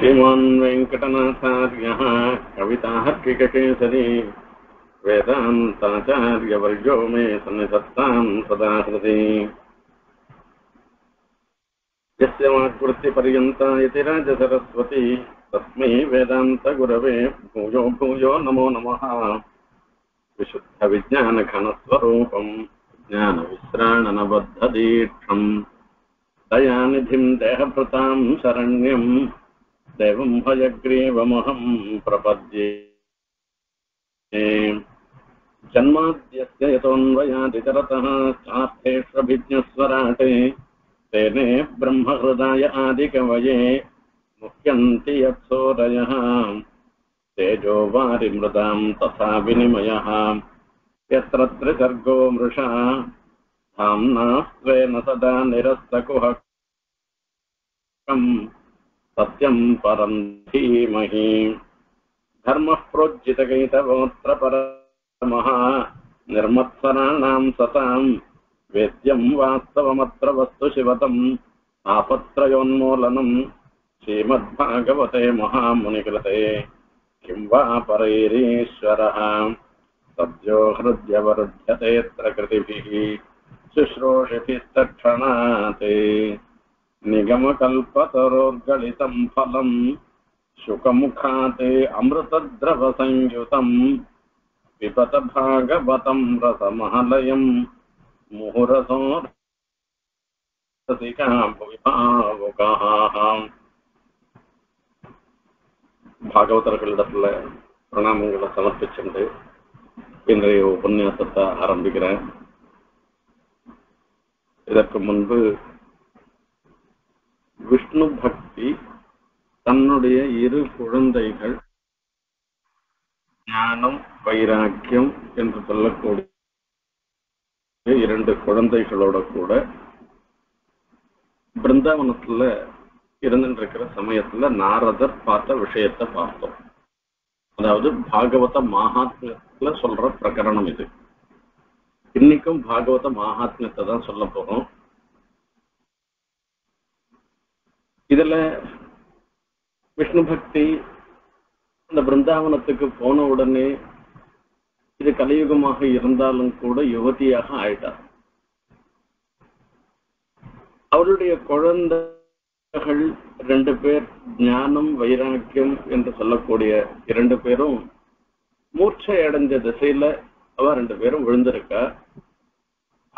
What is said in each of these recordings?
श्रीमन्वेंकटनाथार्य कविताहर्किकेसरी वेदांताचार्यवर्यो मे सन्निधत्तां सदा हृदि यस्य वाक्कृतिपर्यन्तायतिराज सरस्वती तस्मै वेदान्तगुरवे भूयो भूयो नमो नमः। विशुद्धविज्ञानघनस्वरूपं ज्ञानविश्राणनबद्धदीक्षं दयानिधिं देहभृतां शरण्यं देवं भजग्रीवमहं प्रपद्ये। जन्माद्यस्य यतोऽन्वयादितरतः चार्थेष्वभिज्ञस्वराटे तेने ब्रह्महृदाय आदिकवये मुह्यन्ति यत्सूरयः तेजो वारिमृदां तथा विनिमयः यत्र त्रिसर्गो मृषा धाम्ना स्वेन सदा निरस्तकुहकं सत्यं परं धीमहि। धर्मः प्रोज्झितकैतवोऽत्र परमः निर्मत्सराणां सतां वेद्यं वास्तवमत्र वस्तुशिवतम् आपत्त्रयोन्मूलनम् श्रीमद्भागवते महामुनिकृते किं वा परैरीश्वरः। सद्यो हृद्यवरुध्यते कृतिभिः शुश्रूषिभिस्तक्षणाते निगमकल्पतरोर्गलितं फलं शुकमुखाते अमृतद्रवसंयुतं पिबत भागवतं रसमहलयं मुहुरसो रसिकाः। भागवतर्गळिडत्तुल्ल प्रणामंगळ समर्पिच्चिरुंडु। இன்றைய உபன்யாசத்தை ஆரம்பிக்கிறேன். இதற்கு முன்பு விஷ்ணு பக்தி தன்னுடைய இரு குழந்தைகள் ஞானம் வைராக்கியம் என்று சொல்லக்கூடிய இரண்டு குழந்தைகளோட கூட பிருந்தாவனத்துல இருந்துருக்கிற சமயத்துல நாரதர் பார்த்த விஷயத்தை பார்த்தோம். அதாவது பாகவத மகாத்மியத்துல சொல்ற பிரகரணம் இது. இன்னைக்கும் பாகவத மகாத்மியத்தை தான் சொல்ல போறோம். இதுல விஷ்ணு பக்தி இந்த பிருந்தாவனத்துக்கு போன உடனே இது கலியுகமாக இருந்தாலும் கூட யுவதியாக ஆயிட்டார். அவருடைய குழந்தை ரெண்டு பேர் ஞானம் வைராக்கியம் என்று சொல்லக்கூடிய இரண்டு பேரும் மூர்ச்சை அடைஞ்ச திசையில அவ ரெண்டு பேரும் விழுந்திருக்கா.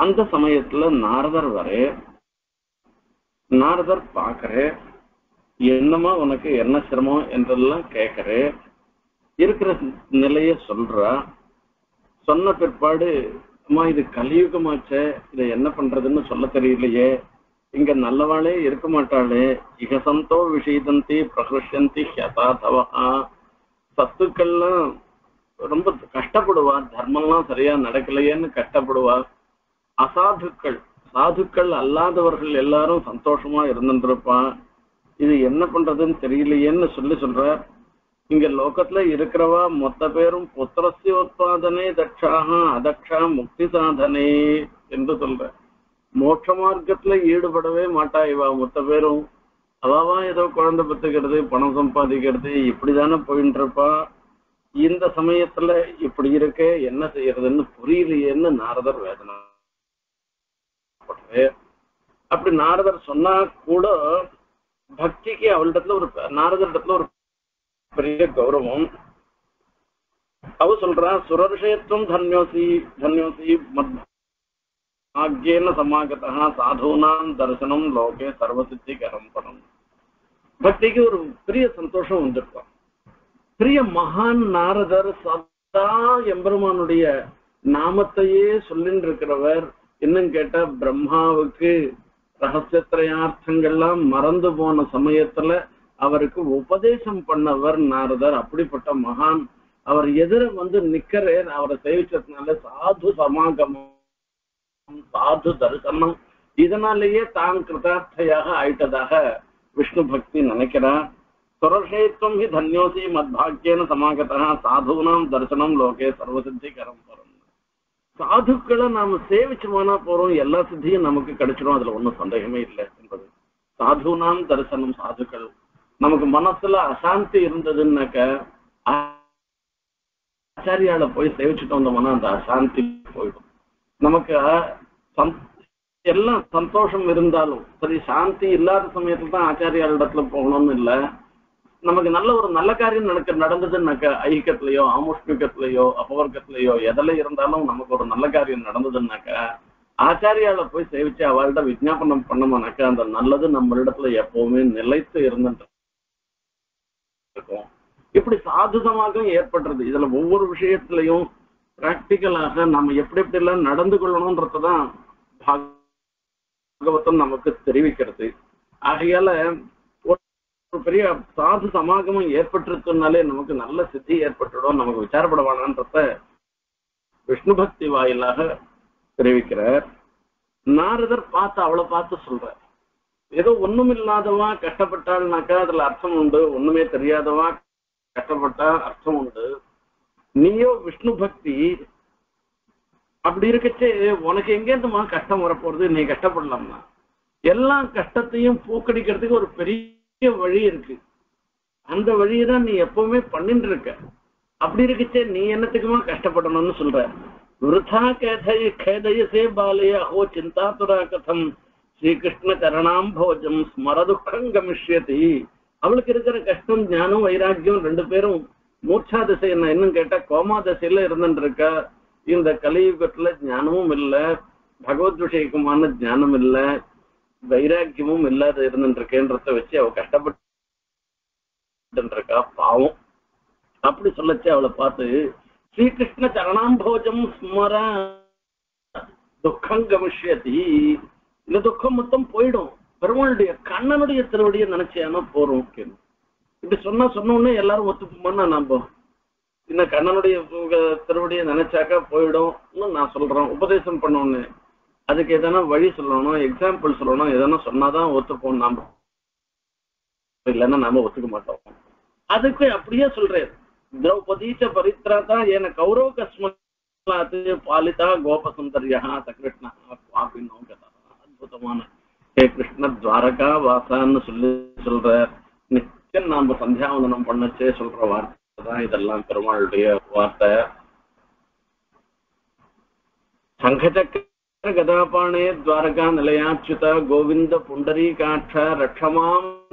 அந்த சமயத்துல நாரதர் வரே. நாரதர் பாக்குறே, என்னமா உனக்கு என்ன சிரமம் என்றெல்லாம் கேட்கறே, இருக்கிற நிலைய சொல்றா. சொன்ன பிற்பாடு அம்மா இது கலியுகமாச்சே, இதை என்ன பண்றதுன்னு சொல்ல தெரியலையே, இங்க நல்லவாளே இருக்க மாட்டாளே, இகசந்தோ விஷயந்தி பிரகிருஷ்யந்தி ஹியதாதவஹா, சத்துக்கள்லாம் ரொம்ப கஷ்டப்படுவா, தர்மம்லாம் சரியா நடக்கலையேன்னு கஷ்டப்படுவா, அசாதுக்கள் சாதுக்கள் அல்லாதவர்கள் எல்லாரும் சந்தோஷமா இருந்துருப்பா, இது என்ன பண்றதுன்னு தெரியலையேன்னு சொல்ற. இங்க லோகத்துல இருக்கிறவா மொத்த பேரும் புத்திரஸ்யோத்பாதனே தட்சாக அதட்சா முக்தி சாதனே என்று சொல்ற. மோட்ச மார்க்கத்துல ஈடுபடவே மாட்டா இவா. மொத்த பேரும் அவாவா ஏதோ குழந்தை பெற்றுக்கிறது பணம் சம்பாதிக்கிறது இப்படிதானே போயிட்டு இருப்பா. இந்த சமயத்துல இப்படி இருக்க என்ன செய்யறதுன்னு புரியலையேன்னு நாரதர் வேதனை. அப்படி நாரதர் சொன்னா கூட பக்திக்கு அவளிடத்துல ஒரு நாரதர் இடத்துல ஒரு பெரிய கௌரவம். அவ சொல்றா, சுரர்ஷயத்துவம் தன்யோசி தன்யோசி மத் ஆக்யேன சமாகதா சாதுனாம் தரிசனம் லோகே சர்வசித்தி கரம்பரம். பக்திக்கு ஒரு பெரிய சந்தோஷம் வந்திருக்கும். பெரிய மகான் நாரதர் சதா எம்பெருமானுடைய நாமத்தையே சொல்லிட்டு இருக்கிறவர். இன்னும் கேட்டா பிரம்மாவுக்கு ரகசியத்திரையார்த்தங்கள்லாம் மறந்து போன சமயத்துல அவருக்கு உபதேசம் பண்ணவர் நாரதர். அப்படிப்பட்ட மகான் அவர் எதிர வந்து நிக்கிற அவரை சேவிச்சதுனால சாது சமாகமம் சாது தரிசனம் இதனாலேயே தான் கிருதார்த்தையாக ஆயிட்டதாக விஷ்ணு பக்தி நினைக்கிறார். சுரஷேத்துவம் ஹி தன்யோசி மத்பாக்கியன சமாகதா சாதுனாம் தரிசனம் லோகே சர்வசித்தி கரம்பரம். சாதுக்களை நாம சேவிச்சோம்னா போறோம், எல்லா சித்தியும் நமக்கு கிடைச்சிடும், அதுல ஒன்றும் சந்தேகமே இல்லை என்பது. சாதுனாம் தரிசனம் சாதுக்கள் नमक मनसुला अशांति आचार्य सेविच्चिट्टु वंदोमना अंत अशांति नमक्कु संतोषम सरी शांति इल्लाद समयत्तु आचार्य नमक्कु नल्ल ओरु नल्ल कारियम नडक्कुदुन्नाक्क ऐक्कत्तलैयो आमुष्णिकत्तलैयो अपवर्गत्तलैयो एदल्ल इरुंदालुम नमक्कु ओरु नल्ल कारियम नडक्कुदुन्नाक्क आचार्य सेविच्चु अवरिडम विज्ञापनम पण्णोमनाक्क अंत नल्लदु नम्मलिडत्तुल एप्पोवुमे निलैत्तु इरुंदु इप्पடி சாதுதமாக ஏற்பட்டிருது இதுல ஒவ்வொரு விஷயத்திலயும் பிராக்டிகலாக நாம எப்படி எப்படி எல்லாம் நடந்து கொள்ளணும்ன்றத பாகவதம் நமக்கு தெரிவிக்கிறது ஆகையால ஒரு பெரிய சாது சமாகமம் ஏற்பட்டிருக்குனாலே நமக்கு நல்ல சித்தி ஏற்பட்டுடும் நமக்கு விசாரப்படவானன்றத விஷ்ணு பக்தி வாயிலாக தெரிவிக்கிறார் நாரதர் பார்த்து அவளை பார்த்து சொல்றார் ஏதோ ஒண்ணுமில்லாதவா கஷ்டப்பட்டாள்னாக்கா அதுல அர்த்தம் உண்டு ஒண்ணுமே தெரியாதவா கஷ்டப்பட்டா அர்த்தம் உண்டு நீயோ விஷ்ணு பக்தி அப்படி இருக்கச்சே உனக்கு எங்கேருந்துமா கஷ்டம் வரப்போறது நீ கஷ்டப்படலாம்னா எல்லா கஷ்டத்தையும் போக்கடிக்கிறதுக்கு ஒரு பெரிய வழி இருக்கு அந்த வழியை தான் நீ எப்பவுமே பண்ணிட்டு இருக்க அப்படி இருக்கச்சே நீ என்னத்துக்குமா கஷ்டப்படணும்னு சொல்ற விருதா கேதயசே பாலயஹோ சிந்தாதுரா கதம் श्रीकृष्ण करणाभोजम स्मर दुखम गमिष्यति कष्ट ज्ञान वैराग्यम रेर मूर्छा दिशा इन केटा कोमा दिशा कलियुग ज्ञानमूम भगवद विषयकान ज्ञानम वैराग्यम वे कष्ट पाव अभी पात श्रीकृष्ण करणाभोजम स्मर दुखम गमिष्यति इत दुख मोदी कणन तरवड़े नैचाना इप्ली एल्मा नंब इन कणन तरवड़े नैचाक ना सुल्हन उपदेश पड़ोने अदाना वही एक्सापि एदापो नाम नाम ओटो अद्क अब द्रौपदी परित्राता ऐन कौरव कस्म पालिता गोपसुंदर्य सकृष्ण कदा हे कृष्ण द्वारका वासान नित्यम नाम संध्यावंदनम पड़े वार्ते वार्ता शंखचक्र गदापाणे द्वारका निलयाच्युत गोविंद पुंडरीकाक्ष रक्षमां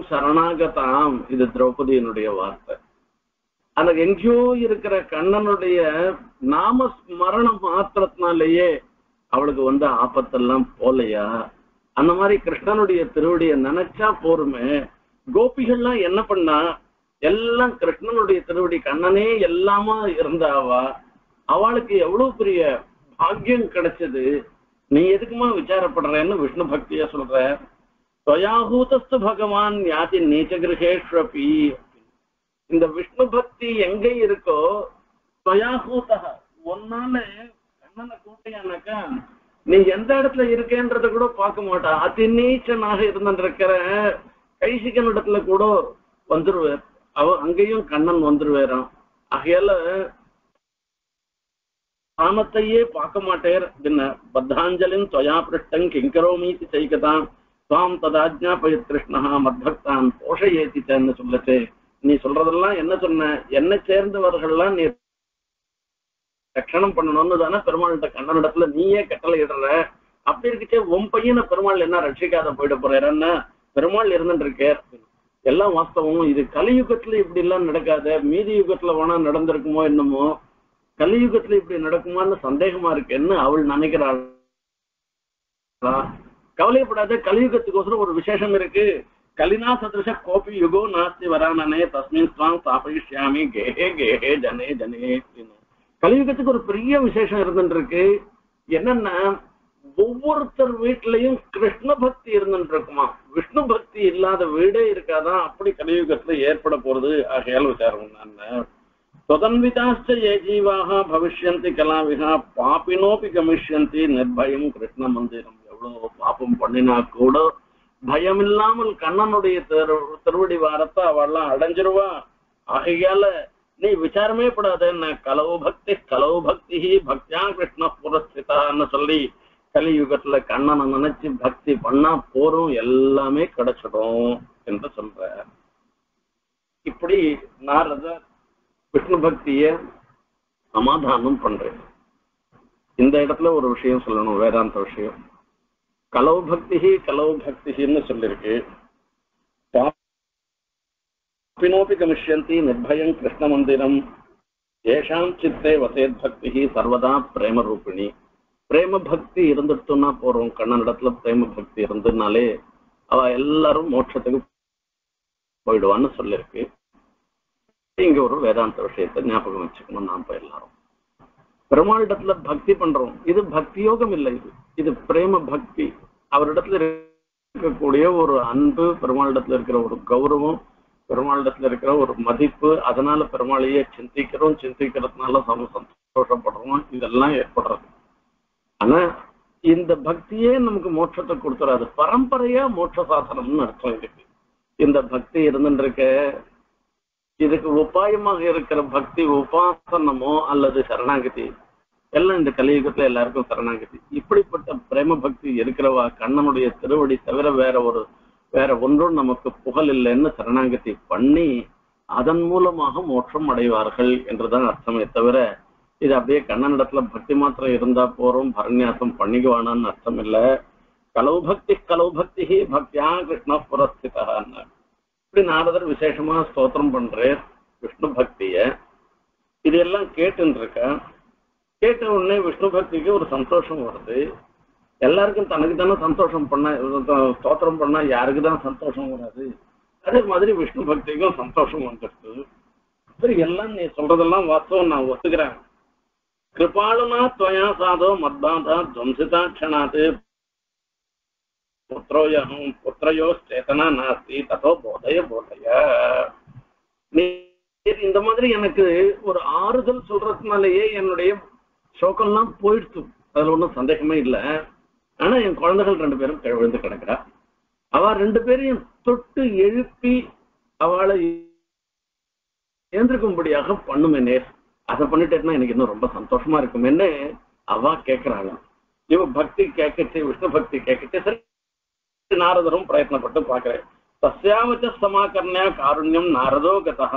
शरणागतां इदु द्रौपदीनुடைய वार्ते अदु एंगो इरुक्किற கண்ணனுடைய नाम ஸ்மரணம் மாத்திரத்தினாலேயே அவளுக்கு வந்த ஆபத்தெல்லாம் போலையா அந்த மாதிரி கிருஷ்ணனுடைய திருவடியை நினைச்சா போருமே கோபிகள்லாம் என்ன பண்ணா எல்லாம் கிருஷ்ணனுடைய திருவடி கண்ணனே எல்லாமா இருந்தாவா அவளுக்கு எவ்வளவு பெரிய பாக்கியம் கிடைச்சது நீ எதுக்குமா விசாரப்படுறேன்னு விஷ்ணு பக்தியா சொல்ற தயாஹூதஸ்து பகவான் யாதி நீச்சகிருஹேஷ்வபி இந்த விஷ்ணு பக்தி எங்க இருக்கோ தயாஹூதஹ ஒன்னால கண்ணனை கூட்டையானாக்கா நீ எந்த இடத்துல இருக்கேன்றத கூட பார்க்க மாட்டா அதி நீச்சனாக இருந்திருக்கிற கைசிகன் இடத்துல கூட வந்துருவார் அவ அங்கேயும் கண்ணன் வந்துருவாராம் ஆகையால ஆமத்தையே பார்க்க மாட்டேர் பின்ன பத்தாஞ்சலின் தொயா பிருஷ்டம் கிங்கரோமீதி செய்கதாம் தாம் ததாஜ்ஞாபய கிருஷ்ணா மத்பக்தான் போஷயேதி சேன்னு சொல்லச்சே நீ சொல்றதெல்லாம் என்ன சொன்ன என்ன சேர்ந்தவர்கள்லாம் நீ रक्षण पड़णुन पेमाल कण्डन नहीं कटले अभी पैन पेमाल रक्षिका पेमाल एल वास्तव इत कलियुग इप्डा मीद युगमो इनमो कलियुग इप्डीमान सदेहमा नवलेपड़ा कलियुगोर और विशेषम कलिना सदृश कोपि युगो नास्ति वरानने तस्मिन् त्वां स्थापयिष्यामि गेहे गेहे जने जने कलियुगத்துக்கு ஒரு பெரிய விசேஷம் இருந்துருக்கு என்னன்னா ஒவ்வொருத்தர் வீட்லயும் கிருஷ்ண பக்தி இருந்துருக்குமா விஷ்ணு பக்தி இல்லாத வீடே இருக்காதா அப்படி கலியுகத்துல ஏற்பட போறது ஆகையால் விசாரம் நான் ததன்விதாஸ்ய யே ஜீவாஹ भविष्यन्ति கலாவிஹா பாபினோபி கமிஷ்யन्ति நிர்பயம் கிருஷ்ண மந்திரம் எவ்வளவு பாபம் பண்ணினா கூட பயம் இல்லாமல் கண்ணனுடைய திருவடி வாரத்தை அவெல்லாம் அடைஞ்சிருவா ஆகையால नहीं विचारमे पड़ा न कलौ भक्ति ही भक्त्या कृष्ण पुरस्थितान्नु कलियुग कण्णन नैचि भक्ति पन्ना पोरुम एल्लामे कड़चिडुम அப்படி நாரதர் விஷ்ணு பக்தியை சமாதானம் பண்றேன். இந்த இடத்துல ஒரு விஷயம் சொல்லணும், வேதாந்த விஷயம். கலவு பக்தின்னு சொல்லிருக்கு. பாபினோபி கமிஷ்யந்தி நிர்பயம் கிருஷ்ண மந்திரம் ஏஷாம் சித்தே வசேத் பக்தி சர்வதா பிரேம ரூபிணி. பிரேம பக்தி இருந்துட்டோம்னா போறோம், கண்ணனிடத்துல பிரேம பக்தி இருந்ததுனாலே அவ எல்லாரும் மோட்சத்துக்கு போயிடுவான்னு சொல்லிருக்கு. இங்க ஒரு வேதாந்த விஷயத்தை ஞாபகம் வச்சுக்கணும். நாம எல்லாரும் பெருமாளிடத்துல பக்தி பண்றோம். இது பக்தி யோகம் இல்லை, இது பிரேம பக்தி. அவரிடத்துல இருக்கக்கூடிய ஒரு அன்பு, பெருமாளிடத்துல இருக்கிற ஒரு கௌரவம், பெருமாளிடத்துல இருக்கிற ஒரு மதிப்பு, அதனால பெருமாளையே சிந்திக்கிறோம், சிந்திக்கிறதுனால சந்தோஷப்படுறோம், இதெல்லாம் ஏற்படுறது. ஆனா இந்த பக்தியே நமக்கு மோட்சத்தை கொடுத்துறாது. பரம்பரையா மோட்ச சாதனம்னு அர்த்தம் இருக்கு. இந்த பக்தி இருந்துருக்க இதுக்கு உபாயமாக இருக்கிற பக்தி உபாசனமோ அல்லது சரணாகதி. எல்லாம் இந்த கலியுகத்துல எல்லாருக்கும் சரணாகதி. இப்படிப்பட்ட பிரேம பக்தி இருக்கிறவா கண்ணனுடைய திருவடி தவிர வேற ஒன்றும் நமக்கு புகழ் இல்லைன்னு சரணாகதி பண்ணி அதன் மூலமாக மோட்சம் அடைவார்கள் என்றுதான் அர்த்தமே தவிர, இது அப்படியே கண்ணனிடத்துல பக்தி மாத்திரம் இருந்தா போறோம், பரண்யாசம் பண்ணிக்குவானான்னு அர்த்தம் இல்லை. கலவு பக்தி பக்தியா கிருஷ்ண புரஸ்திதான்னு இப்படி நாரதர் விசேஷமா ஸ்தோத்திரம் பண்றேன் விஷ்ணு பக்திய. இதெல்லாம் கேட்டுன்னு இருக்க, கேட்ட உடனே விஷ்ணு பக்திக்கு ஒரு சந்தோஷம் வருது. எல்லாருக்கும் தனக்கு தானே சந்தோஷம் பண்ண, ஸ்தோத்திரம் பண்ணா யாருக்கு தான் சந்தோஷம் வராது? அதே மாதிரி விஷ்ணு பக்திக்கும் சந்தோஷம் வந்துடுது. சரி, எல்லாம் நீ சொல்றதெல்லாம் வாஸ்தவம், நான் ஒத்துக்கிறேன். கிருபாளுனா துவயா சாதோ மத்பாதா துவம்சிதா க்ஷணாத்து புத்திரோயம் புத்திரையோ சேதனா நாஸ்தி ததோ போதய போதய. நீ இந்த மாதிரி எனக்கு ஒரு ஆறுதல் சொல்றதுனாலயே என்னுடைய சோக்கம்லாம் போயிடுச்சு, அதுல ஒன்றும் சந்தேகமே இல்லை. ஆனா என் குழந்தைகள் ரெண்டு பேரும் விழுந்து கிடக்குறா. அவ ரெண்டு பேரையும் தொட்டு எழுப்பி அவளை ஏந்திருக்கும்படியாக பண்ணுமேனே, அதை பண்ணிட்டேன்னா எனக்கு இன்னும் ரொம்ப சந்தோஷமா இருக்குமேன்னு அவ கேட்கிறாங்க. இவ பக்தி கேட்கச்சு, விஷ்ணு பக்தி கேட்கச்சு. சரி, நாரதரும் பிரயத்னப்பட்டு பார்க்கிறேன். தஸ்யாவச்ச சமாகர்ணியா காருண்யம் நாரதோ கதஹ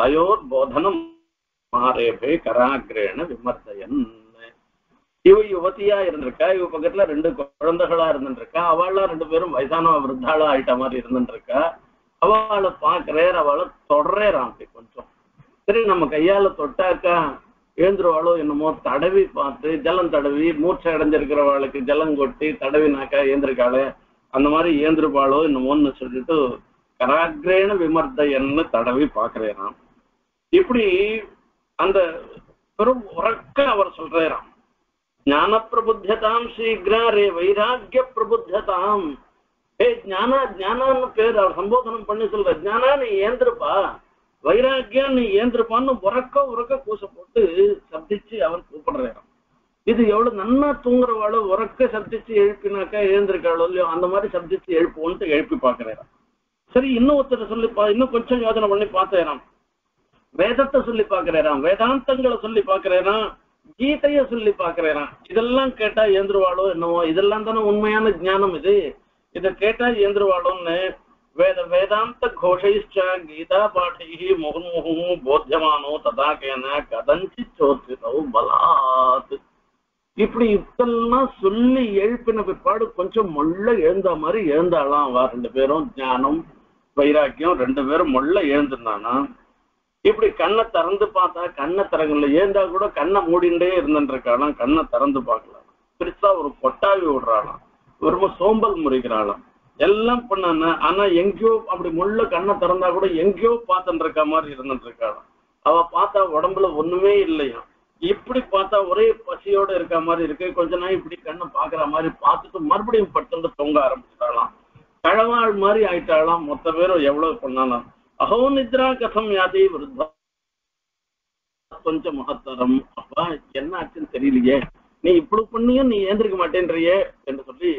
தயோர் போதனம் மாரேபே கராக்ரேண விமர்சயன். இவ யுவதியா இருந்திருக்கா, இவ பக்கத்துல ரெண்டு குழந்தைகளா இருந்துருக்கா. அவள்லாம் ரெண்டு பேரும் வயசானவ விருத்தாளா ஆயிட்ட மாதிரி இருந்துருக்கா. அவளை பார்க்கிறேன், அவளை தொடரேறான். அப்படி கொஞ்சம் சரி நம்ம கையால தொட்டாக்கா எழுந்துருவாளோ என்னமோ தடவி பார்த்து, ஜலம் தடவி மூர்ச்சை அடைஞ்சிருக்கிறவாளுக்கு ஜலம் கொட்டி தடவினாக்கா ஏந்திருக்காளே, அந்த மாதிரி ஏந்திருப்பாளோ என்னமோன்னு சொல்லிட்டு கராக்ரேன விமர்தையன்னு தடவி பார்க்கிறேன். இப்படி அந்த பெரும் உறக்க அவர் சொல்றாராம். ஞான பிரபுத்ததாம் சீக்கிரே வைராக்கிய பிரபுத்ததாம். ஏ ஜானா, ஜானான்னு பேர் அவர் சம்போதனம் பண்ணி சொல்ற. ஜானா நீ ஏந்திருப்பா, வைராக்கியா நீ ஏந்திருப்பான்னு உறக்க உறக்க கூச போட்டு சப்திச்சு அவர் கூப்பிடுறாராம். இது எவ்வளவு நன்னா தூங்குறவாளோ உறக்க சப்திச்சு எழுப்பினாக்கா எழுந்திருக்காளோ இல்லையோ, அந்த மாதிரி சப்திச்சு எழுப்புவோன்ட்டு எழுப்பி பார்க்கிறாராம். சரி, இன்னும் ஒருத்தர் சொல்லி இன்னும் கொஞ்சம் யோஜனை பண்ணி பார்த்தாராம். வேதத்தை சொல்லி பார்க்கிறாராம், வேதாந்தங்களை சொல்லி பார்க்கிறாராம், கீதைய சொல்லி பார்க்கிறாராம். இதெல்லாம் கேட்டா ஏந்திருவாளோ என்னவோ, இதெல்லாம் தானே உண்மையான ஞானம், இது இதை கேட்டா ஏந்திருவாளோன்னு வேதாந்த கோஷைச்ச கீதா பாட்டி முகன்முகமோ போத்தியமானோ ததா கேன கதஞ்சி சோத்திரவு பலாத். இப்படி இதெல்லாம் சொல்லி எழுப்பின பிற்பாடு கொஞ்சம் மொள்ள எழுந்த மாதிரி எழுந்தாலாம் வா. ரெண்டு பேரும் ஞானம் வைராக்கியம் ரெண்டு பேரும் மொள்ள எழுந்திருந்தானா. இப்படி கண்ணை திறந்து பார்த்தா, கண்ணை திறங்கல, ஏந்தா கூட கண்ணை மூடிண்டே இருந்துருக்கானா, கண்ணை திறந்து பார்க்கலாம். பெருசா ஒரு கொட்டாவி விடுறாளாம், ரொம்ப சோம்பல் முறிக்கிறாளாம், எல்லாம் பண்ணானா. ஆனா எங்கேயோ அப்படி முள்ள கண்ணை திறந்தா கூட எங்கேயோ பார்த்துட்டு இருக்க மாதிரி இருந்துட்டு இருக்காளாம். அவ பார்த்தா உடம்புல ஒண்ணுமே இல்லையா. இப்படி பார்த்தா ஒரே பசியோட இருக்க மாதிரி இருக்கு. கொஞ்ச நாள் இப்படி கண்ணை பாக்குற மாதிரி பார்த்துட்டு மறுபடியும் பட்டு தொங்க ஆரம்பிச்சிட்டாலாம். கழவாள் மாதிரி ஆயிட்டாலாம். மொத்த பேரும் எவ்வளவு பண்ணானா. அஹோ நித்ரா கதம் யாதி விருத்தா கொஞ்சம் மகத்தரம். அப்பா என்ன ஆச்சுன்னு தெரியலையே, நீ இவ்வளவு பண்ணியும் நீ ஏந்திருக்க மாட்டேன்றியே என்று சொல்லி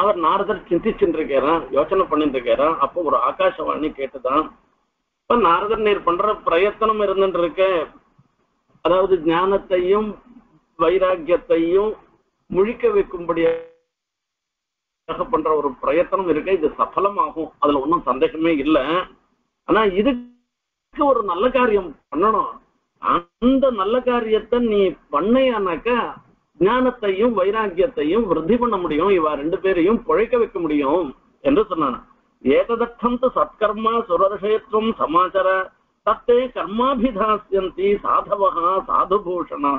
அவர் நாரதர் சிந்திச்சுட்டு இருக்கிறான், யோசனை பண்ணிட்டு இருக்கிறான். அப்போ ஒரு ஆகாசவாணி கேட்டுதான், இப்ப நாரதர் நீர் பண்ற பிரயத்தனம் இருந்துட்டு இருக்க, அதாவது ஞானத்தையும் வைராக்கியத்தையும் முழிக்க வைக்கும்படியாக பண்ற ஒரு பிரயத்தனம் இருக்க, இது சஃலமாகும், அதுல ஒன்றும் சந்தேகமே இல்லை. ஆனா இது ஒரு நல்ல காரியம் பண்ணணும். அந்த நல்ல காரியத்தை நீ பண்ணையானாக்கா ஞானத்தையும் வைராக்கியத்தையும் விருத்தி பண்ண முடியும், இவ ரெண்டு பேரையும் பொழைக்க வைக்க முடியும் என்று சொன்னான். ஏததட்சம் சத்கர்மா சுரர்ஷேத்வம் சமாச்சர தத்தே கர்மாபிதாசியந்தி சாதவகா சாதுபூஷணா.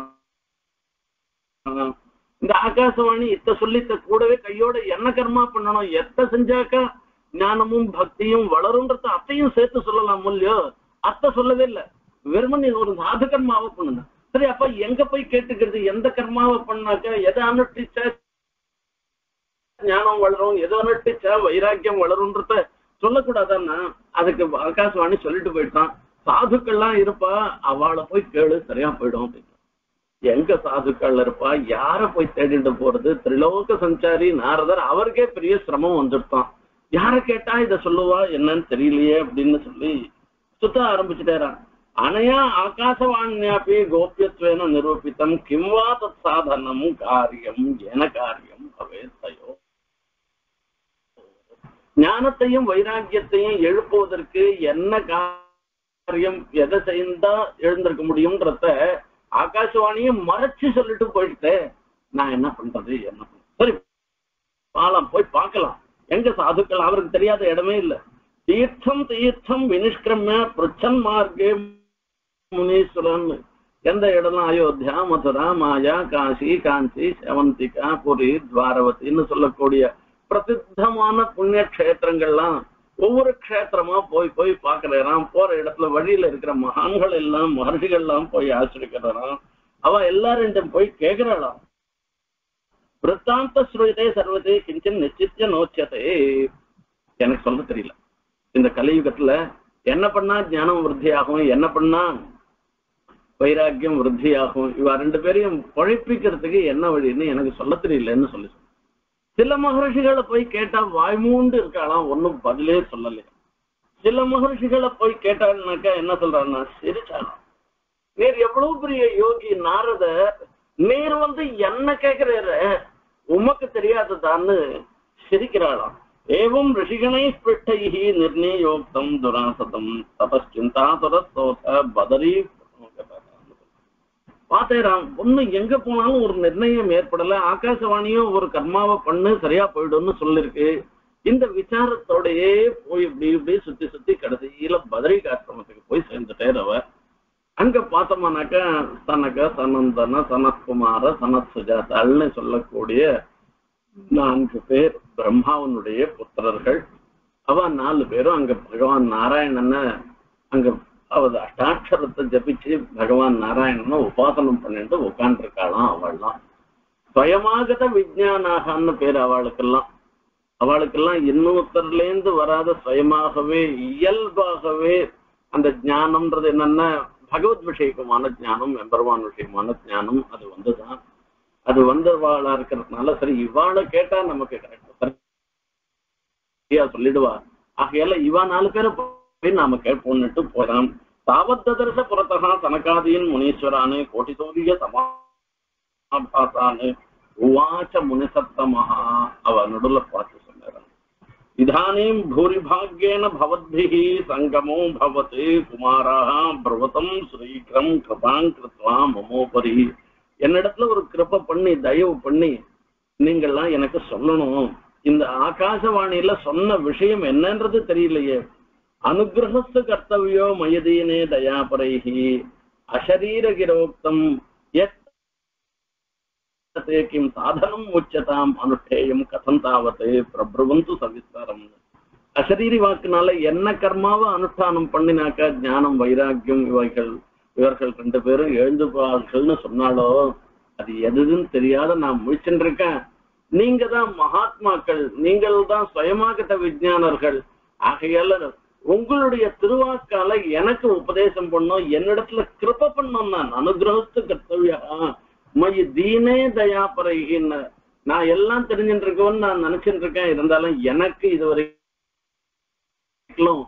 இந்த ஆகாசவாணி இத்த சொல்லித்த கூடவே கையோட என்ன கர்மா பண்ணணும், எத்த செஞ்சாக்கா ஞானமும் பக்தியும் வளரும்ன்றத அத்தையும் சேர்த்து சொல்லலாம் இல்லையோ? அத்தை சொல்லவே இல்லை, வெறுமன் ஒரு சாது கர்மாவை பண்ணுங்க. சரி, அப்ப எங்க போய் கேட்டுக்கிறது? எந்த கர்மாவை பண்ணாக்கா எதை அனுஷ்டிச்சா ஞானம் வளரும், எதை அனுஷ்டிச்சா வைராக்கியம் வளரும்ன்றத சொல்லக்கூடாதான்னா அதுக்கு ஆகாசவாணி சொல்லிட்டு போயிட்டான். சாதுக்கள்லாம் இருப்பா, அவளை போய் கேளு, சரியா போயிடும் அப்படின்னு. எங்க சாதுக்கள் இருப்பா, யார போய் தேடிட்டு போறது? திரிலோக சஞ்சாரி நாரதர், அவருக்கே பெரிய சிரமம் வந்துட்டான். யார கேட்டா இதை சொல்லுவா என்னன்னு தெரியலையே அப்படின்னு சொல்லி சுத்த ஆரம்பிச்சுட்டேறான். அனையா ஆகாசவாணியாபி கோபியத்வேன நிரூபித்தம் கிம்வா தத் சாதனம் காரியம் ஏன காரியம் அவேத்தையோ. ஞானத்தையும் வைராக்கியத்தையும் எழுப்புவதற்கு என்ன காரியம், எதை செய்தா எழுந்திருக்க முடியும்ன்றத ஆகாசவாணியும் மறைச்சு சொல்லிட்டு போயிட்டு நான் என்ன பண்றது என்ன பண்றது? சரி பாலாம் போய் பார்க்கலாம். எங்க சாதுக்கள்? அவருக்கு தெரியாத இடமே இல்லை. தீர்த்தம் தீர்த்தம் வினிஷ்கிரம பிரச்சன் மார்க்கே முனீஸ்வரன். எந்த இடம்லாம்? அயோத்தியா, மதுரா, மாயா, காசி, காஞ்சி, செவந்திகா, புரி, துவாரவத்தின்னு சொல்லக்கூடிய பிரசித்தமான புண்ணிய கஷேத்திரங்கள்லாம் ஒவ்வொரு கஷேத்திரமா போய் போய் பார்க்கறான். போற இடத்துல வழியில இருக்கிற மகான்கள் எல்லாம் மகர்ஷிகள்லாம் போய் ஆசிரிக்கிறான். அவ எல்லாரும் போய் கேட்கிறாளாம். விற்த்தாந்த ஸ்ருதே சர்வதே கிஞ்சன் நிச்சித்திய நோச்சதே. எனக்கு சொல்ல தெரியல, இந்த கலியுகத்துல என்ன பண்ணா ஞானம் விருத்தியாகும், என்ன பண்ணா வைராக்கியம் விருத்தியாகும், இவ ரெண்டு பேரையும் பொழைப்பிக்கிறதுக்கு என்ன வழின்னு எனக்கு சொல்ல தெரியலன்னு சொல்லி சில மகர்ஷிகளை போய் கேட்டா வாய்மூண்டு இருக்காளாம், ஒன்னும் பதிலே சொல்லலையா. சில மகர்ஷிகளை போய் கேட்டாள்னாக்கா என்ன சொல்றான்னா சிரிச்சாலாம். நீர் எவ்வளவு பெரிய யோகி நாரத, நீர் வந்து என்ன கேட்கிறாரு, உமக்கு தெரியாததான்னு சிரிக்கிறாளாம். ஏவம் ரிஷிகனை பிட்டை நிர்ணயோக்தம் துராசதம் தபஸ்சிந்தா துரத்தோத பதரி. பாத்தேராம் ஒண்ணு, எங்க போனாலும் ஒரு நிர்ணயம் ஏற்படல. ஆகாசவாணியும் ஒரு கர்மாவை பண்ணு சரியா போயிடும்னு சொல்லிருக்கு. இந்த விசாரத்தோடையே போய் இப்படி இப்படி சுத்தி சுத்தி கடைசியில பதரிக் ஆசிரமத்துக்கு போய் சேர்ந்துட்டேரவ. அங்க பார்த்தோம்னாக்கா சனக சனந்தன சனத்குமார சனத் சுஜாதாள்னு சொல்லக்கூடிய 4 பேர் பிரம்மாவனுடைய புத்திரர்கள். அவ 4 பேரும் அங்க பகவான் நாராயணன அங்க அவள் அஷ்டாட்சரத்தை ஜபிச்சு பகவான் நாராயணனை உபாசனம் பண்ணிட்டு உட்காந்துருக்காளாம். அவள்லாம் சுயமாகத விஜயானாகன்னு பேர் அவளுக்கெல்லாம். அவளுக்கெல்லாம் இன்னொருத்தர்லேருந்து வராத சுயமாகவே இயல்பாகவே அந்த ஞானம்ன்றது என்னன்னா பகவத் விஷயமான ஞானம், எம்பெருமான் விஷயமான ஞானம் அது வந்துதான். அது வந்தவாளா இருக்கிறதுனால சரி இவாளை கேட்டா நமக்கு கரெக்டா சொல்லிடுவா, ஆகையால இவா 4 பேரை நாம கேட்போன்னுட்டு போறான். தாவத்ததர்ச புறத்தகா தனக்காதியின் முனீஸ்வரானு கோட்டி தோதிய சமாபாசானு உவாச்ச முனிசத்தமஹா. அவ நடுல பார்த்து சொன்னான். இதானீம் பூரிபாகேன பவத்பிஹி சங்கமோ பவத்து குமாராஹ பிரவதம் ஸ்ரீகிரம் கிருபாங் கிருத்வா மமோபரி. என்னிடத்துல ஒரு கிருப்பை பண்ணி தயவு பண்ணி நீங்கள்லாம் எனக்கு சொல்லணும். இந்த ஆகாசவாணியில சொன்ன விஷயம் என்னன்றது தெரியலையே. அனுகிரஹஸ்து கர்த்தவியோ மயதீனே தயாபரைஹி அசரீரகிரோக்தம் யத்கிம் சாதனம் உச்சதாம் அனுஷ்டேயம் கதம் தாவத் பிரப்ருவந்து சவிஸ்தரம். அசரீரி வாக்குனால என்ன கர்மாவை அனுஷ்டானம் பண்ணினாக்கா ஞானம் வைராக்கியம் இவர்கள் 2 பேரும் எழுந்துப்பார்கள்னு சொன்னாலோ அது எதுன்னு தெரியாத நான் முழிச்சுட்டு இருக்கேன். நீங்க தான் மகாத்மாக்கள், நீங்கள் தான் சுயமாகத விஞ்ஞானர்கள், ஆகையால உங்களுடைய திருவாக்கால எனக்கு உபதேசம் பண்ணோம், என்னிடத்துல கிருப பண்ணோம். நான் அனுகிரகத்து கர்த்தவியா மயி தீனே தயாபரைகின்னு நான் எல்லாம் தெரிஞ்சுட்டு இருக்கோன்னு நான் நினைச்சுட்டு இருக்கேன். இருந்தாலும் எனக்கு இதுவரைக்கும்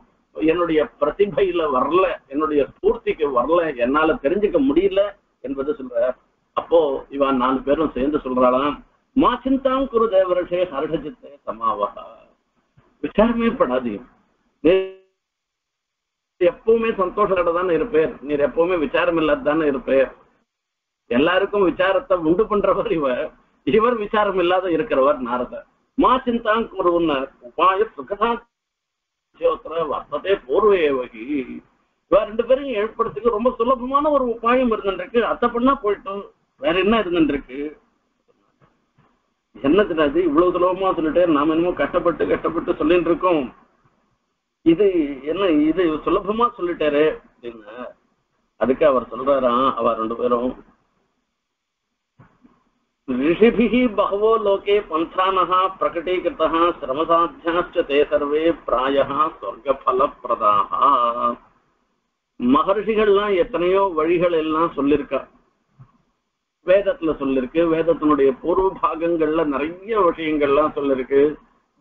என்னுடைய பிரதிபையில வரல, என்னுடைய பூர்த்திக்கு வரல, என்னால தெரிஞ்சுக்க முடியல என்பது சொல்ற. அப்போ இவன் 4 பேரும் சேர்ந்து சொல்றாளாம். மாசிந்தாம் குரு தேவரஷே ஹர்ஷஜித்தே சமாவா. விசாரமே படாதீங்க, எப்பவுமே சந்தோஷத்தோட தான் இருப்பேன், நீர் எப்பவுமே விசாரம் இல்லாத தானே இருப்பேன். எல்லாருக்கும் விசாரத்தை உண்டு பண்றவர் இவர், இவர் விசாரம் இல்லாத இருக்கிறவர் நாரதர். மா சிந்தான் குருன்னர் உபாய சுகதா வர்த்ததே பூர்வகி. இவர் ரெண்டு பேரும் ஏற்படுத்துக்கு ரொம்ப சுலபமான ஒரு உபாயம் இருந்துருக்கு. அத்தை பண்ணா போயிட்டோம், வேற என்ன இருந்துருக்கு? என்னதுல அது இவ்வளவு சுலபமா சொல்லிட்டு நாம என்னமோ கஷ்டப்பட்டு கஷ்டப்பட்டு சொல்லிட்டு இருக்கோம். இது என்ன, இது சுலபமா சொல்லிட்டாரு அப்படின்னு. அதுக்கு அவர் சொல்றாராம், அவர் ரெண்டு பேரும் ऋषिभिः बहवो लोके पन्थानः प्रकटीकृतः श्रमसाध्याश्च ते सर्वे प्रायः स्वर्गफलप्रदाः. மகர்ஷிகள்லாம் எத்தனையோ வழிகள் எல்லாம் சொல்லிருக்கா, வேதத்துல சொல்லிருக்கு, வேதத்தினுடைய பூர்வ பாகங்கள்ல நிறைய விஷயங்கள்லாம் சொல்லிருக்கு.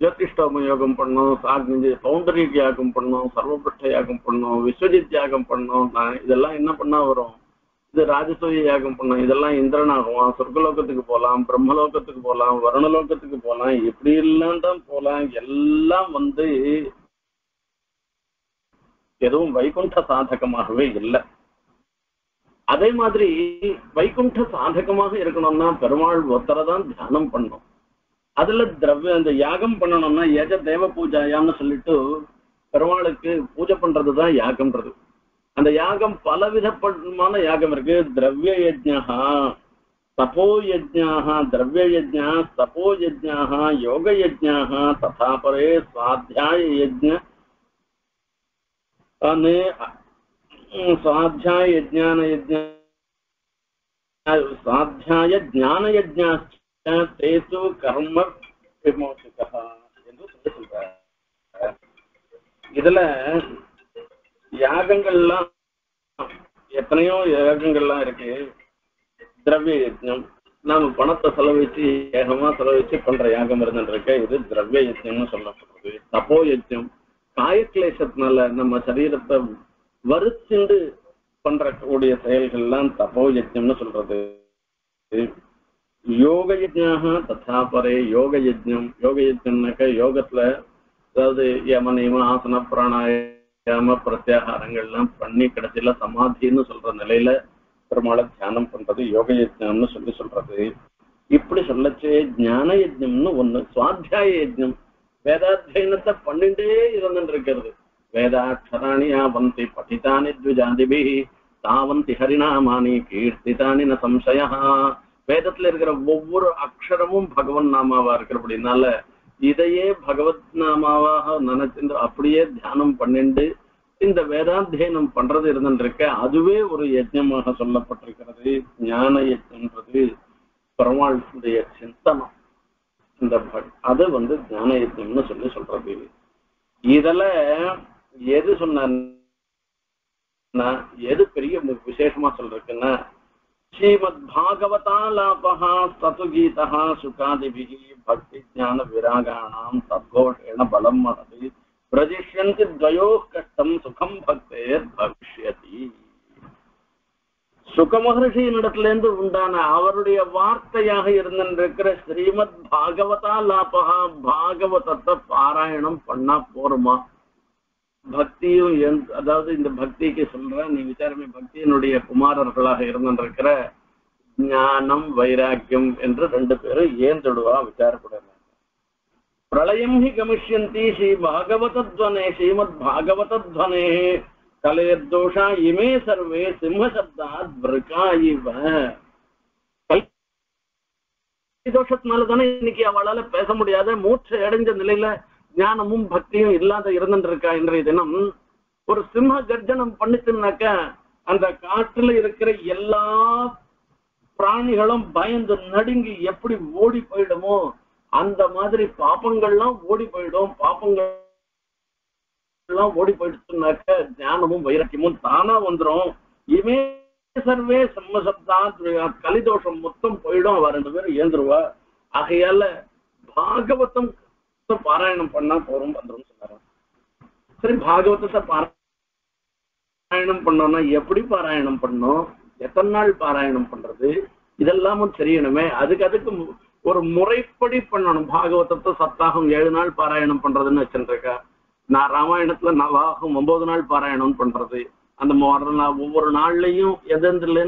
ஜோதிஷ்டோம யோகம் பண்ணும், சாகிஞ்சு சௌந்தரிய தியாகம் பண்ணும், சர்வபிருஷ்ட யாகம் பண்ணும், விஸ்வஜித் தியாகம் பண்ணும். இதெல்லாம் என்ன பண்ணா வரும்? இது ராஜசூய யாகம் பண்ணும், இதெல்லாம் இந்திரனாகும், சொர்க்கலோகத்துக்கு போகலாம், பிரம்மலோகத்துக்கு போகலாம், வருணலோகத்துக்கு போகலாம், இப்படி எல்லாம் தான் போகலாம். எல்லாம் வந்து எதுவும் வைகுண்ட சாதகமாகவே இல்லை. அதே மாதிரி வைகுண்ட சாதகமாக இருக்கணும்னா பெருமாள் ஒருத்தரை தான் தியானம் பண்ணும். அதுல திரவிய அந்த யாகம் பண்ணணும்னா ஏஜ தேவ பூஜாயான்னு சொல்லிட்டு பெருமாளுக்கு பூஜை பண்றதுதான் யாகம்ன்றது. அந்த யாகம் பலவிதமான யாகம் இருக்கு. திரவிய யஜ்ஞா, தபோ யஜ்ஞா, திரவிய யஜ்ஞா, தபோ யஜ்ஞா, யோக யஜ்ஞா, ததாபரே சுவாத்தியாய யஜ்ஞ அனே சுவாத்தியாய யஜ்ஞான யஜ்ஞ சுவாத்தியாய ஜான யஜ்ஞா தேசு கர்ம விமோச்சக என்று சொல்லி சொல்றார். இதுல யாகங்கள்லாம் எத்தனையோ யாகங்கள்லாம் இருக்கு. திரவிய யஜ்ஞம், நாம பணத்தை செலவழிச்சு ஏகமா செலவழிச்சு பண்ற யாகம் இருந்துருக்கு, இது திரவிய யஜ்ஞம்னு சொல்லப்படுறது. தபோ யஜ்ஞம், காயக்லேசத்தினால நம்ம சரீரத்தை வறுத்துண்டு பண்றக்கூடிய செயல்கள்லாம் தபோ யஜ்ஞம்னு சொல்றது. யோக யஜ்ஞாக ததாபரே யோக யஜ்ஞம், யோக யஜ்ஞம்னாக்க யோகத்துல அதாவது யம நியம ஆசன பிராணாயாம பிரத்யாகாரங்கள்லாம் பண்ணி கடைசியில சமாதின்னு சொல்ற நிலையில பெருமாளை தியானம் பண்றது யோக யஜ்ஞம்னு சொல்லி சொல்றது. இப்படி சொல்லச்சே ஞான யஜ்ஞம்னு ஒண்ணு, சுவாத்தியாய யஜ்ஞம் வேதாத்தியனத்தை பண்ணிட்டே இருந்துட்டு இருக்கிறது. வேதாட்சராணியா வந்தி படித்தானி த்விஜாதிபி தாவந்தி ஹரிநாமானி கீர்த்திதானி ந சம்சயா. வேதத்துல இருக்கிற ஒவ்வொரு அக்ஷரமும் பகவன் நாமாவா இருக்கிற அப்படின்னால இதையே பகவத் நாமாவாக நினைச்சிருந்து அப்படியே தியானம் பண்ணிண்டு இந்த வேதாத்தியனம் பண்றது இருந்துருக்க அதுவே ஒரு யஜ்ஞமாக சொல்லப்பட்டிருக்கிறது ஞான யஜ்ஞன்றது. பெருமாளுடைய சிந்தனம் இந்த அது வந்து ஞான யஜ்ஞம்னு சொல்லி சொல்றது. இதுல எது சொன்ன எது பெரிய விசேஷமா சொல்றதுன்னா ஸ்ரீமத் பாகவதாலாபஹ சது கீதஹ சுகாதிபிஹி பக்தி ஞான விராகாணாம் சத்கோஷேண பலம் மஹதி பிரதிஷ்யந்தி த்வயோஹ் கஷ்டம் சுகம் பக்தேர் பவிஷ்யதி. சுக மகர்ஷியின் இடத்துல இருந்து உண்டான அவருடைய வார்த்தையாக இருந்திருக்கிற ஸ்ரீமத் பாகவதாலாபஹ பாகவதத்தை பாராயணம் பண்ணா போருமா? பக்தியும் அதாவது இந்த பக்திக்கு சொல்ற நீ விசாரமே பக்தியினுடைய குமாரர்களாக இருந்திருக்கிற ஞானம் வைராக்கியம் என்று ரெண்டு பேரும் ஏந்துடுவா விசாரப்படல. பிரளயம் ஹி கமிஷ்யந்தி ஸ்ரீ பாகவதத்வனே ஸ்ரீமத் பாகவதத்வனே கலேர்தோஷா இமே சர்வே சிம்மசப்தாத் விருகா இவ. தோஷத்தினால தானே இன்னைக்கு அவளால பேச முடியாத மூச்சு அடைஞ்ச நிலையில ஞானமும் பக்தியும் இல்லாத இருந்துருக்கா. இன்றைய தினம் ஒரு சிம்ம கர்ஜனம் பண்ணிச்சுனாக்க அந்த காற்றுல இருக்கிற எல்லா பிராணிகளும் பயந்து நடுங்கி எப்படி ஓடி போயிடுமோ அந்த மாதிரி பாப்பங்கள்லாம் ஓடி போயிடும். பாப்பங்கள் எல்லாம் ஓடி போயிடுச்சுனாக்க ஞானமும் வைராக்கியமும் தானா வந்துடும். இமே சர்வே சம்மசப்தா கலிதோஷம் மொத்தம் போயிடும். அவ ரெண்டு பேரும் ஏந்துருவா. ஆகையால பாகவதம் பாராயணம் பண்ணா போறோம் பண்றோம்னு சொன்னாரு. சரி, பாகவதத்தை பாராயணம் பண்ணோம்னா எப்படி பாராயணம் பண்ணோம், எத்தனை நாள் பாராயணம் பண்றது, இதெல்லாமும் தெரியணுமே. அதுக்கு ஒரு முறைப்படி பண்ணணும். பாகவதத்தை சப்தாகம் 7 நாள் பாராயணம் பண்றதுன்னு வச்சுருக்கா. ना रामायण नवाहम पारायण पड़े अंदर नाल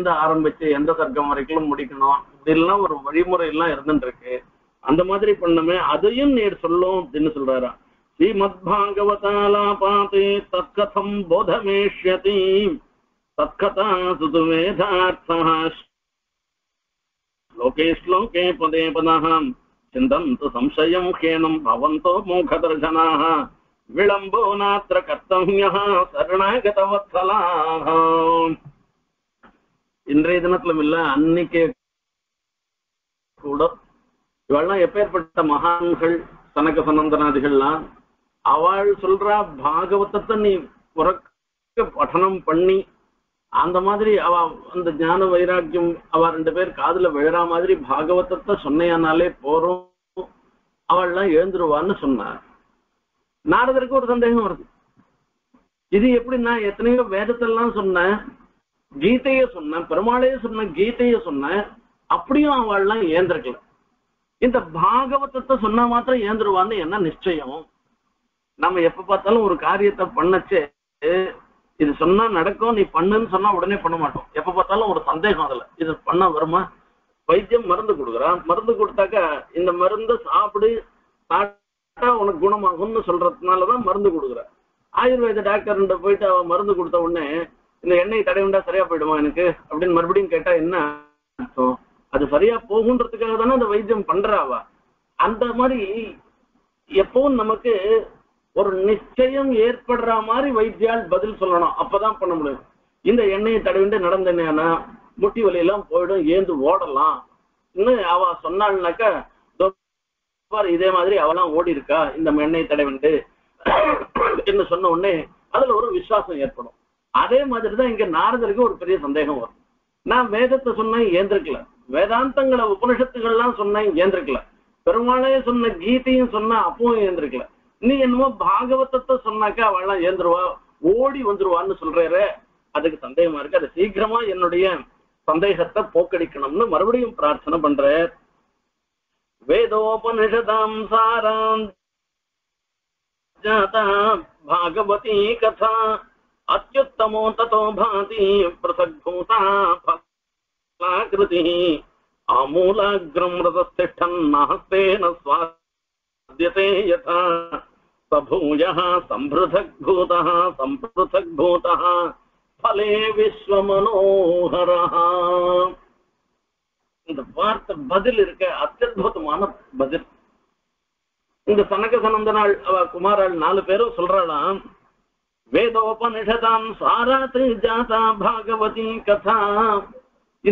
आरमचे एं सर्क वे मुड़कना और वहीमें अंदर पड़मे अल्ला श्रीमद्भागवतालापाते तत्कथं बोधमेष्यति तत्कथा सुतुमेधार्थः श्लोके श्लोके पदे पदः चिन्तन्तु संशयं ह्येनं भवन्तो मोक्षदर्शनाः विलम्बो नात्र कर्तव्यः शरणागतवत्सलाः इन्द्रिय दिनत्लमिल्ल अन्निके कूड इवल्ला एपेर्पट्ट महान्गल तनक सनंदनादिगळ्ला भागवतत्ते नी पठनम पड़ी अंदमारी ज्ञान वैराग्यम रेर का विरा मादी भागवतत्ते सोन्नाले नारदरुक्कु और संदेहम वरुदु इदु एप्पडी ना एतनैयो वेदत्तैयल्लाम सोन्नेन गीतैये सोन्नेन पेरुमाळैये सोन्नेन गीतैये सोन्नेन अप्पडियुम अवल्लाम एंद्रक्कल इंद भागवतत्ते सोन्ना मात्र एंद्रुवान्नु एन्न निश्चयम नाम एप्प पार्த்தாலும் ஒரு காரியத்தை பண்ணச்சே இது சொன்னா நடக்கும் நீ பண்ணுன்னு சொன்னா உடனே பண்ண மாட்டோம் எப்ப பார்த்தாலும் ஒரு சந்தேகம் அதுல இது பண்ண வருமா வைத்தியம் மருந்து கொடுக்குறான் மருந்து கொடுத்தாக்க இந்த மருந்து சாப்பிடு சாப்பிட்டா உனக்கு குணமாகும்னு சொல்றதனால தான் மருந்து கொடுக்குறான் ஆயுர்வேத டாக்டர்ட்ட போய்ட்டு அவ மருந்து கொடுத்த உடனே இந்த எண்ணெய் தடவிண்டா சரியா போய்டுமா எனக்கு அப்படிን மறுபடியும் கேட்டா என்ன அர்த்தம் அது சரியா போகும்ன்றதுக்காக தான அந்த வைத்தியம் பண்றாவா அந்த மாதிரி எப்பவும் நமக்கு और निश्चय ऐसा मारे वैद्या बदल अण्य तड़विना मुटी वल ओडल ओडर एण्य तड़विटे उन्े अश्वास ऐसा इंग नारद और सदेह वो ना वेदते सुनक वेदांत उपनिषत्कल पर गीत अंदर நீ என்னமோ பாகவதத்தை சொன்னாக்கா அவளா ஏந்துருவா ஓடி வந்துருவான்னு சொல்றேரே அதுக்கு சந்தேகமா இருக்கு அது சீக்கிரமா என்னுடைய சந்தேகத்தை போக்கடிக்கணும்னு மறுபடியும் பிரார்த்தனை பண்றார் வேதோபநிஷதாம் சாரம் ஜாதா பாகவதி கதா அத்யுத்தமோ ததோ பாதி பிரசக்தூதா பலாக்ருதி அமூலாக்ரம் ரதஸ்திஷ்டன் நாஸ்தேன ஸ்வா ध्यते यथा सभूयः संपृथग्भूतः संपृथग्भूतः फले विश्वमनोहरः இந்த வார்த்தை பதில் இருக்க அத்புதமான பதில் இந்த சனக சனந்தனால் குமாரால் நாலு பேரும் சொல்றாளாம் வேதோபநிஷதாம் சாராத் ஜாதா பாகவதி கதா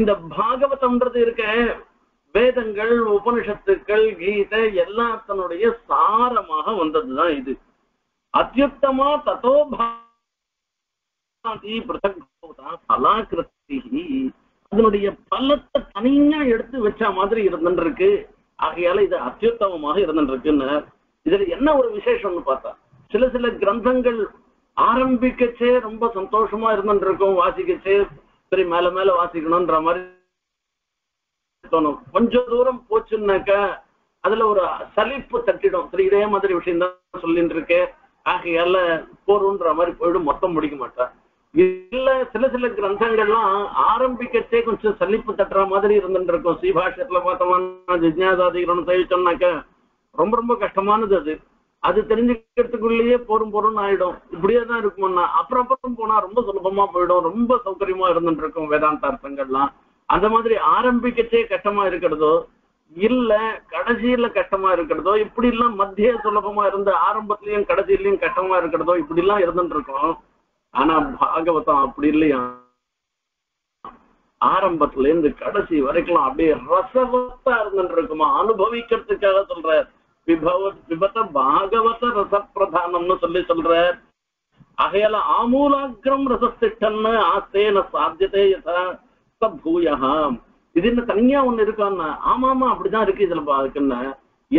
இந்த பாகவதம்ன்றது இருக்க வேதங்கள் உபநிஷத்துக்கள் கீதை எல்லாத்தனுடைய சாரமாக வந்ததுதான் இது அத்யுத்தமா ததோ பாதி பிரதக்தா பலாக்ருதி அதனுடைய பலத்தை தனியா எடுத்து வச்ச மாதிரி இருந்துருக்கு ஆகையால இது அத்யுத்தமமாக இருந்துருக்குன்னு இதுல என்ன ஒரு விசேஷம்னு பார்த்தா சில சில கிரந்தங்கள் ஆரம்பிக்கச்சே ரொம்ப சந்தோஷமா இருந்துருக்கும் வாசிக்கச்சே சரி மேல மேல வாசிக்கணும்ன்ற மாதிரி கொஞ்ச தூரம் போச்சுன்னாக்கா அதுல ஒரு சலிப்பு தட்டிடும் சரி இதே மாதிரி விஷயம் தான் சொல்லிட்டு இருக்கே ஆகையால போறோன்ற மாதிரி போயிடும் மொத்தம் முடிக்க மாட்டா இல்ல சில சில கிரந்தங்கள்லாம் ஆரம்பிக்கச்சே கொஞ்சம் சலிப்பு தட்டுற மாதிரி இருந்துட்டு இருக்கும் ஸ்ரீபாஷ்யத்துல பார்த்தோம்னா ஜிஜ்ஞாசாதிகரணம் செய்யச்சோம்னாக்கா ரொம்ப ரொம்ப கஷ்டமானது அது அது தெரிஞ்சுக்கிறதுக்குள்ளேயே போரும் போறோம்னு ஆயிடும் இப்படியே தான் இருக்கும்னா அப்புறம் அப்புறம் போனா ரொம்ப சுலபமா போயிடும் ரொம்ப சௌகரியமா இருந்துட்டு இருக்கும் வேதாந்த அர்த்தங்கள்லாம் அந்த மாதிரி ஆரம்பிக்கச்சே கஷ்டமா இருக்குதோ இல்ல கடைசியில கஷ்டமா இருக்குதோ இப்படி எல்லாம் மத்திய சுலபமா இருந்த ஆரம்பத்திலயும் கடைசியிலயும் கஷ்டமா இருக்குதோ இப்படி எல்லாம் இருந்துருக்கும் ஆனா பாகவதம் அப்படி இல்லையா ஆரம்பத்துல இருந்து கடைசி வரைக்கும் அப்படியே ரசவத்தா இருந்துருக்குமா அனுபவிக்கிறதுக்காக சொல்ற விபத பாகவத ரச பிரதானம்னு சொல்லி சொல்ற ஆகையால ஆமூலாக்ரம் ரசத்திட்டன்னு ஆசேன சாத்தியதே யதா பூயஹம் இது என்ன தனியா ஒண்ணு இருக்கான்னா ஆமாமா அப்படிதான் இருக்கு இதுல பாக்குன்னா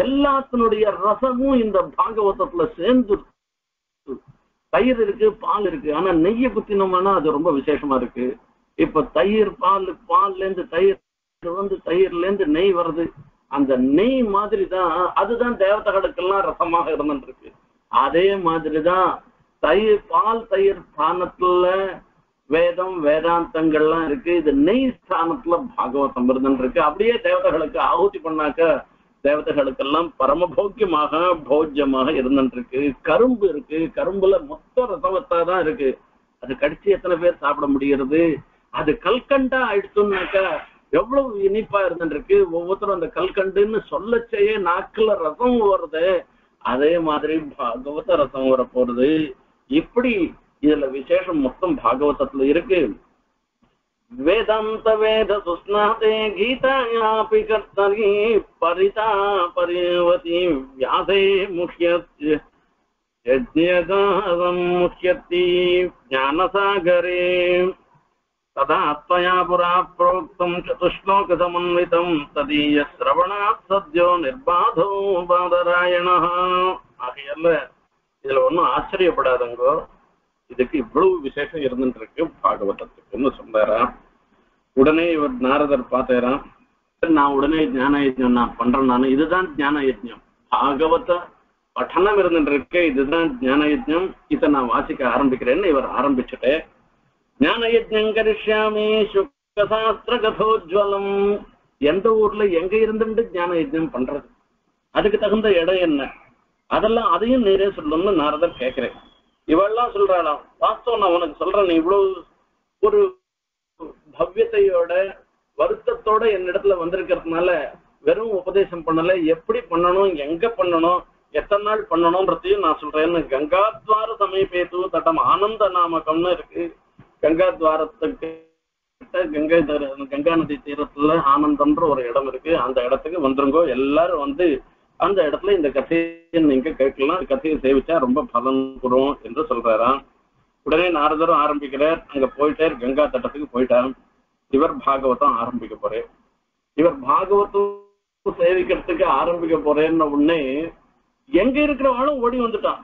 எல்லாத்துடைய ரசமும் இந்த பாகவதத்துல சேர்ந்து தயிர் இருக்கு பால் இருக்கு ஆனா நெய்யை குத்தினோம்னா அது ரொம்ப விசேஷமா இருக்கு இப்ப தயிர் பால் பால்ல இருந்து தயிர் வந்து தயிர்ல இருந்து நெய் வருது அந்த நெய் மாதிரி தான் அதுதான் தேவதைகளுக்கெல்லாம் ரசமாக இருந்துட்டு இருக்கு அதே மாதிரி தான் தயிர் பால் தயிர் ஸ்தானத்துல வேதம் வேதாந்தங்கள்லாம் இருக்கு. இது நெய் ஸ்தானத்துல பாகவதம் விருதுன்னு இருக்கு. அப்படியே தேவதைகளுக்கு ஆகுதி பண்ணாக்க தேவதைகளுக்கெல்லாம் பரமபோக்கியமாக போஜ்யமாக இருந்துட்டு இருக்கு. கரும்பு இருக்கு, கரும்புல மொத்த ரசவத்தா தான் இருக்கு. அது கடிச்சு எத்தனை பேர் சாப்பிட முடிகிறது? அது கல்கண்டா ஆயிடுச்சுன்னாக்கா எவ்வளவு இனிப்பா இருந்துட்டு இருக்கு. ஒவ்வொருத்தரும் அந்த கல்கண்டுன்னு சொல்லச்சேயே நாக்குல ரசம் வருது. அதே மாதிரி பாகவத ரசம் வர போறது. இப்படி இதுல விசேஷம் மொத்தம் பாகவதத்துல இருக்கு. வேதாந்த வேத சுஸ்நாதே கீதாயாபி கர்த்தரி பரிதா பரிவதி வியாசே முஹ்யத்ய யஜ்ஞகாரம் முஹ்யதி ஞானசாகரே तदा तया पुरा प्रोक्तं चतुश्लोक समन्वितं तदीय श्रवणात् सद्यो निर्बाधो बादरायणः. ஆகையால இதுல ஒன்றும் ஆச்சரியப்படாதங்கோ. இதுக்கு இவ்வளவு விசேஷம் இருந்துட்டு இருக்கு பாகவதத்துக்கு ஒன்று சொன்னாரா. உடனே இவர் நாரதர் பார்த்தாராம், நான் உடனே ஞான யஜ்ஞம் நான் பண்றேன். நான் இதுதான் ஞான யஜ்ஞம், பாகவத பட்டணம் இருந்துட்டு இருக்கு. இதுதான் ஞான யஜ்ஞம், இதை நான் வாசிக்க ஆரம்பிக்கிறேன்னு இவர் ஆரம்பிச்சுட்டேன். ஞானயஜ்ஞம் கரிஷ்யாமி சுக்கசாஸ்திர கதோஜ்வலம். எந்த ஊர்ல எங்க இருந்துட்டு ஞானயஜ்ஞம் பண்றது, அதுக்கு தகுந்த இடம் என்ன, அதெல்லாம் அதையும் நேரே சொல்லணும்னு நாரதர் கேட்கிறேன். இவெல்லாம் சொல்றானா, வாஸ்தவம் நான் உனக்கு சொல்றேன், நீ இவ்வளவு ஒரு பவ்யத்தையோட வருத்தத்தோட என்னிடத்துல வந்திருக்கிறதுனால வெறும் உபதேசம் பண்ணல, எப்படி பண்ணணும், எங்க பண்ணணும், எத்தனை நாள் பண்ணணும்ன்றதையும் நான் சொல்றேன்னு. கங்காத்வார சமீபேது தட்டம் ஆனந்த நாமகம்னு இருக்கு. கங்கா துவாரத்துக்கு கங்கை கங்கா நதி தீரத்துல ஆனந்தம்ன்ற ஒரு இடம் இருக்கு. அந்த இடத்துக்கு வந்துருங்கோ, எல்லாரும் வந்து அந்த இடத்துல இந்த கதையை நீங்க கேட்கலாம், கதையை சேவிச்சா ரொம்ப பலன் கூறும் என்று சொல்றாராம். உடனே நாரதரும் ஆரம்பிக்கிறார். அங்க போயிட்டார், கங்கா தட்டத்துக்கு போயிட்டார். இவர் பாகவதம் ஆரம்பிக்க போறேன், இவர் பாகவதம் சேவிக்கிறதுக்கு ஆரம்பிக்க போறேன்னு உடனே எங்க இருக்கிறவங்களும் ஓடி வந்துட்டான்.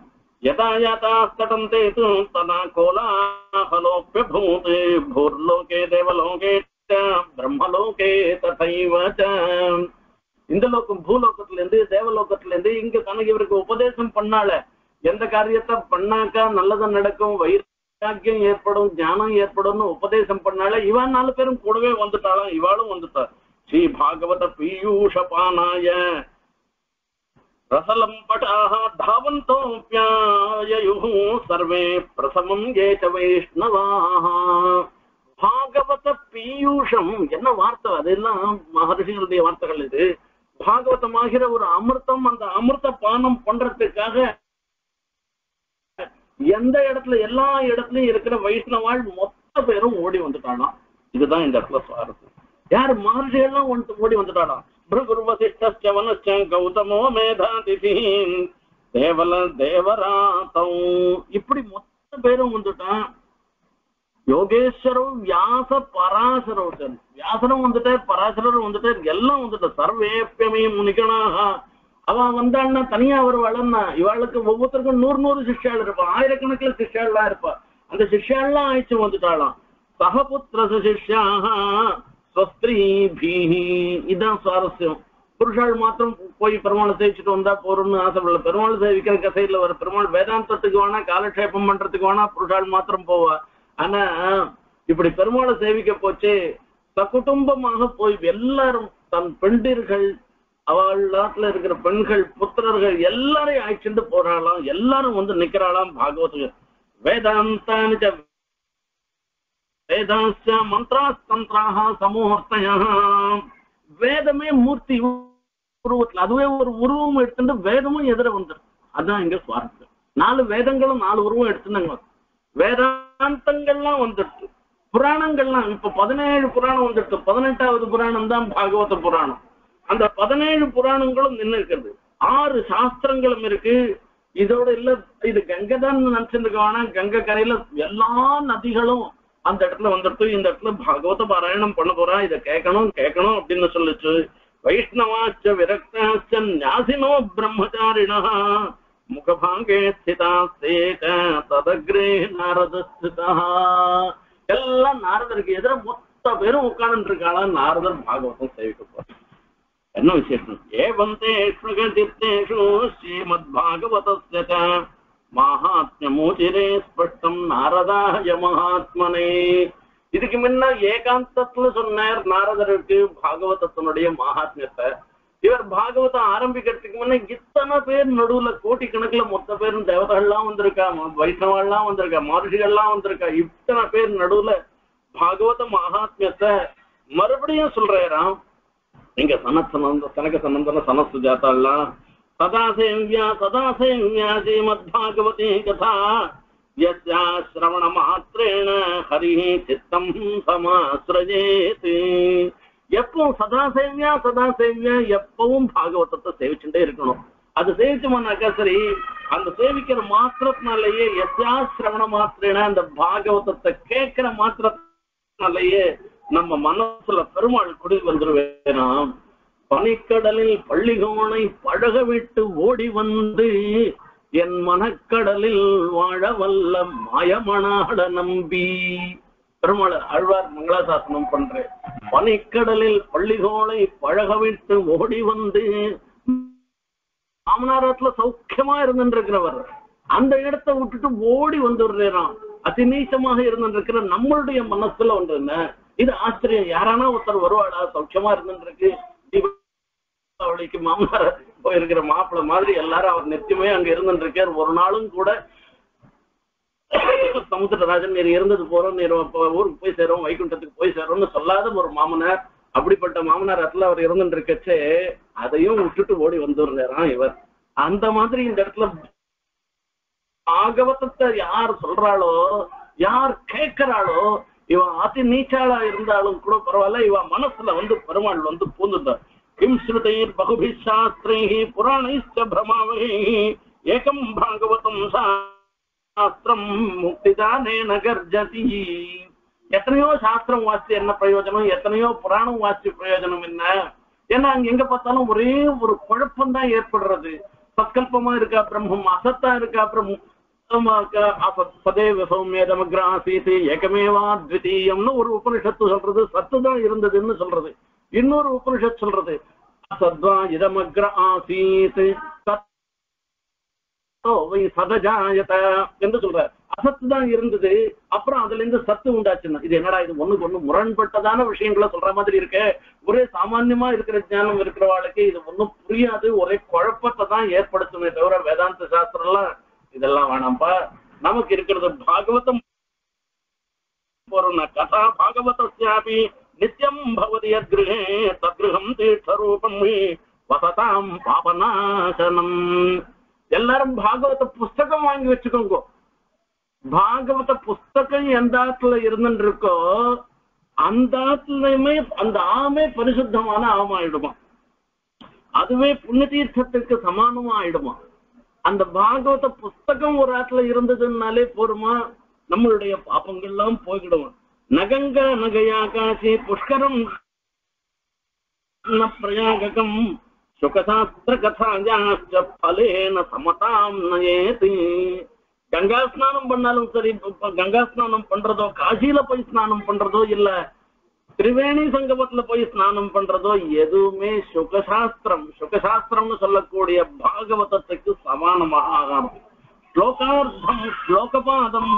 यदा यातास्तटं ते तु तदा कोलाहलोऽप्यभूत् भूर्लोके देवलोके च ब्रह्मलोके तथैव च. இந்த லோகம் பூலோகத்திலிருந்து தேவலோகத்திலிருந்து இங்க தனக்கு இவருக்கு உபதேசம் பண்ணால எந்த காரியத்தை பண்ணாக்கா நல்லது நடக்கும், வைராக்கியம் ஏற்படும், ஞானம் ஏற்படும் உபதேசம் பண்ணால இவன் நாலு பேரும் கூடவே வந்துட்டாலும் இவாளும் வந்துட்டார். ஸ்ரீ பாகவத பீயூஷபானாய रसलम्पटाः धावन्तोऽप्याययुः सर्वे प्रसमं ये च वैष्णवाः. भागवत பீயூஷம் என்ன வார்த்தை, அதெல்லாம் மகர்ஷிகளுடைய வார்த்தைகள். இது பாகவதமாகிற ஒரு அமிர்தம். அந்த அமிர்த பானம் பண்றதுக்காக எந்த இடத்துல எல்லா இடத்துலயும் இருக்கிற வைஷ்ணவாள் மொத்த பேரும் ஓடி வந்துட்டானா. இதுதான் இந்த இடத்துல சுவாரஸ்யம். யார் மகர்ஷிகள்லாம் ஓடி வந்துட்டானா. भृगुर् वसिष्ठश्च वनश्च गौतमो मेधातिथिः देवल देवरातौ. இப்படி மொத்த பேரும் வந்துட்டான். யோகேஸ்வரர் வியாச பராசரர், வியாசரும் வந்துட்டார், பராசரரும் வந்துட்டார், எல்லாம் வந்துட்டார். சர்வேப்யமே முனிகணாக. அவன் வந்தான்னா தனியா வருவாள்னா இவாளுக்கு ஒவ்வொருத்தருக்கும் 100 சிஷ்யாள் இருப்பா, ஆயிரக்கணக்கில் சிஷ்யாள்லாம் இருப்பா. அந்த சிஷ்யாள்லாம் ஆயிடுச்சு வந்துட்டாளாம். சகபுத்திர சிஷ்யாக ஸ்திரீபீஹி. இதுதான் சுவாரஸ்யம். புருஷாள் மாத்திரம் போய் பெருமாள் சேவிச்சுட்டு வந்தா போறோம்னு ஆசைப்படல. பெருமாள் சேவிக்கிற கதையில வர பெருமாள் வேதாந்தத்துக்கு வேணா, காலக்ஷேபம் பண்றதுக்கு வேணா புருஷாள் மாத்திரம் போவா. ஆனா இப்படி பெருமாளை சேவிக்க போச்சு, சகுடும்பமாக போய் எல்லாரும் தன் பெண்டிர்கள் அவள் நாட்டுல இருக்கிற பெண்கள் புத்திரர்கள் எல்லாரையும் ஆயிடுச்சுட்டு போறாளாம். எல்லாரும் வந்து நிக்கிறாளாம். பாகவத வேதாந்தானி வேதாஸ்ய மந்திராஸ்தந்திராக சமூகத்தையா. வேதமே மூர்த்தி உருவத்துல, அதுவே ஒரு உருவம் எடுத்துட்டு வேதமும் எதிர வந்துடும். அதுதான் இங்க சுவாரஸ்யம். 4 வேதங்களும் 4 உருவம் எடுத்துனாங்க. வேதாந்தங்கள்லாம் வந்துடுச்சு, புராணங்கள்லாம். இப்ப 17 புராணம் வந்துடுச்சு. 18வது புராணம் தான் பாகவத புராணம். அந்த 17 புராணங்களும் நின்று இருக்கிறது. 6 சாஸ்திரங்களும் இருக்கு. இதோட இல்ல, இது கங்கை தான் நினைச்சிருக்கானா, கங்கை கரையில எல்லா நதிகளும் அந்த இடத்துல வந்துட்டு இந்த இடத்துல பாகவத பாராயணம் பண்ண போறா. இதை கேட்கணும் கேட்கணும் அப்படின்னு சொல்லிச்சு. வைஷ்ணவாச்ச விரக்தாச்ச ஞாசினோ பிரம்மச்சாரிணா முகபாங்கே ஸ்திதா சேத ததக்ரே நாரத ஸ்திதா. எல்லாம் நாரதருக்கு எதிர மொத்த பேரும் உட்கார்ந்துட்டு இருக்காளா. நாரதர் பாகவதம் சேவிக்க போறார். என்ன விசேஷம்? ஏவந்தே ஸ்ருகதித்தேஷு ஸ்ரீமத் பாகவதஸ்ய महात्म्यमोचिरे स्पष्टं नारदाय महात्मने इदुक्कु मुन्न एकांतत्तुल सोन्नार नारदरुक्कु भागवतत्तिनुடைய महात्म्यத்தை இவர் भागवतம் ஆரம்பிக்கிறதுக்கு முன்ன இத்தனை பேர் நடுவுல கோடிக்கணக்கில் மொத்த பேரும் தேவர்கள்லாம் வந்திருக்கா வைஷ்ணவர்கள்லாம் வந்திருக்கா மாருஷிகள்லாம் வந்திருக்கா இத்தனை பேர் நடுவுல भागवत மகாத்மியத்தை மறுபடியும் சொல்றாராம் நீங்க சனத்சனந்த சனக சனந்தன சனசு ஜாதெல்லாம் सदा सेव्या श्रीमद्भागवते कथा यस्या श्रवण मात्रेण हरिः चित्तं समाश्रयेत् எப்பவும் சதா சேவியா எப்பவும் பாகவதத்தை சேவிச்சுட்டே இருக்கணும் அது சேவிச்சோம்னாக்கா சரி அந்த சேவிக்கிற மாத்திரத்தினாலேயே எஸ்யா சிரவண மாத்திரேனா அந்த பாகவதத்தை கேட்கிற மாத்திரத்தினாலேயே நம்ம மனசுல பெருமாள் குடி வந்துருவேனாம் பனிக்கடலில் பள்ளிகோனை பழக விட்டு ஓடி வந்து என் மனக்கடலில் வாழ வல்ல மாயமனாட நம்பி பெருமாள் ஆழ்வார் மங்களாசாசனம் பண்றேன் பனிக்கடலில் பள்ளிகோளை பழக விட்டு ஓடி வந்து மாமனாரத்துல சௌக்கியமா இருந்துருக்கிறவர் அந்த இடத்தை விட்டுட்டு ஓடி வந்துடுறான் அதி நீச்சமாக இருந்துருக்கிற நம்மளுடைய மனசுல ஒன்று என்ன இது ஆச்சரியம் யாரானா ஒருத்தர் வருவாடா சௌக்கியமா இருந்துருக்கு அவளுக்கு மாமனார போயிருக்கிற மாப்பிள்ள மாதிரி எல்லாரும் அவர் நித்தியமே அங்க இருந்துருக்கார் ஒரு நாளும் கூட சமுத்திரராஜன் நீர் இருந்தது போறோம் நீர் ஊருக்கு போய் சேரும் வைகுண்டத்துக்கு போய் சேரும்னு சொல்லாத ஒரு மாமனார் அப்படிப்பட்ட மாமனார் இடத்துல அவர் இருந்துட்டு இருக்கச்சே அதையும் விட்டுட்டு ஓடி வந்துடுறாராம் இவர் அந்த மாதிரி இந்த இடத்துல பாகவதத்தை யார் சொல்றாளோ யார் கேட்கிறாளோ இவன் அதி நீச்சாளா இருந்தாலும் கூட பரவாயில்ல இவன் மனசுல வந்து பெருமாள் வந்து பூந்துட்டார் கிம்ஸ்ருதைர் பகுபி சாஸ்திரைஹி புராணைஸ்ச பிரமாவைஹி ஏகம் பாகவதம் சா शास्त्रम मुक्तिदाने गर्जति एतनो शास्त्र वाच्य प्रयोजन एतनो पुराण वाच्य प्रयोजन ऐसा अंग पार्ताल कुछ सत्कल्पमा ब्रह्म असत्ता पदेव सौम्यदमग्र आसीत् एकमेव द्वितीयम् और उपनिषत् सत्तुदा इन उपनिषत् सद्वा इदमग्र आसीत् सदजायत असत्तुदान अपरा सत्तु उंडाचुन्ना इदु मुरण्पट्टदान विषयंगळ सोल्र मादिरि इरुक्के ओरे सामान्यमा इरुक्किற ज्ञानम इरुक्किறவாளுக்கு இது ஒண்ணும் புரியாது ஒரே குழப்பத்தை தான் ஏற்படுத்துமே தவிர வேதாந்த சாஸ்திரம்லாம் இதெல்லாம் வேணாம்பா நமக்கு இருக்குறது பாகவதம் போறோம்னா கதா பாகவதஸ்யாபி நித்யம் பவதி யத்கృహே தத்கృహம் தீர்த்தரூபம் வசதாம் பாபநாசனம் எல்லாரும் பாகவத புஸ்தகம் வாங்கி வச்சுக்கோங்க பாகவத புஸ்தகம் எந்த ஆத்துல இருந்துட்டு இருக்கோ அந்த ஆத்துலயுமே அந்த ஆமே பரிசுத்தமான ஆமாயிடுமா அதுவே புண்ணிய தீர்த்தத்துக்கு சமானமா ஆயிடுமா அந்த பாகவத புஸ்தகம் ஒரு ஆத்துல இருந்ததுனாலே போருமா நம்மளுடைய பாபங்கள்லாம் போய்கிடுவோம் நகங்க நகையா காசி புஷ்கரம் பிரயாகம் सुखशास्त्र कथायाश्च फलेन समतां नयेति गंगा स्नानम பண்ணாலும் சரி गंगा स्नानम பண்றதோ காசில போய் ஸ்நானம் பண்றதோ இல்ல திரிவேணி சங்கமத்துல போய் ஸ்நானம் பண்றதோ எதுமே சுகசாஸ்திரம் சுகசாஸ்திரம்னு சொல்லக்கூடிய பாகவதத்துக்கு சமானமாக ஆகாது ஸ்லோகார்த்தம் ஸ்லோகபாதம்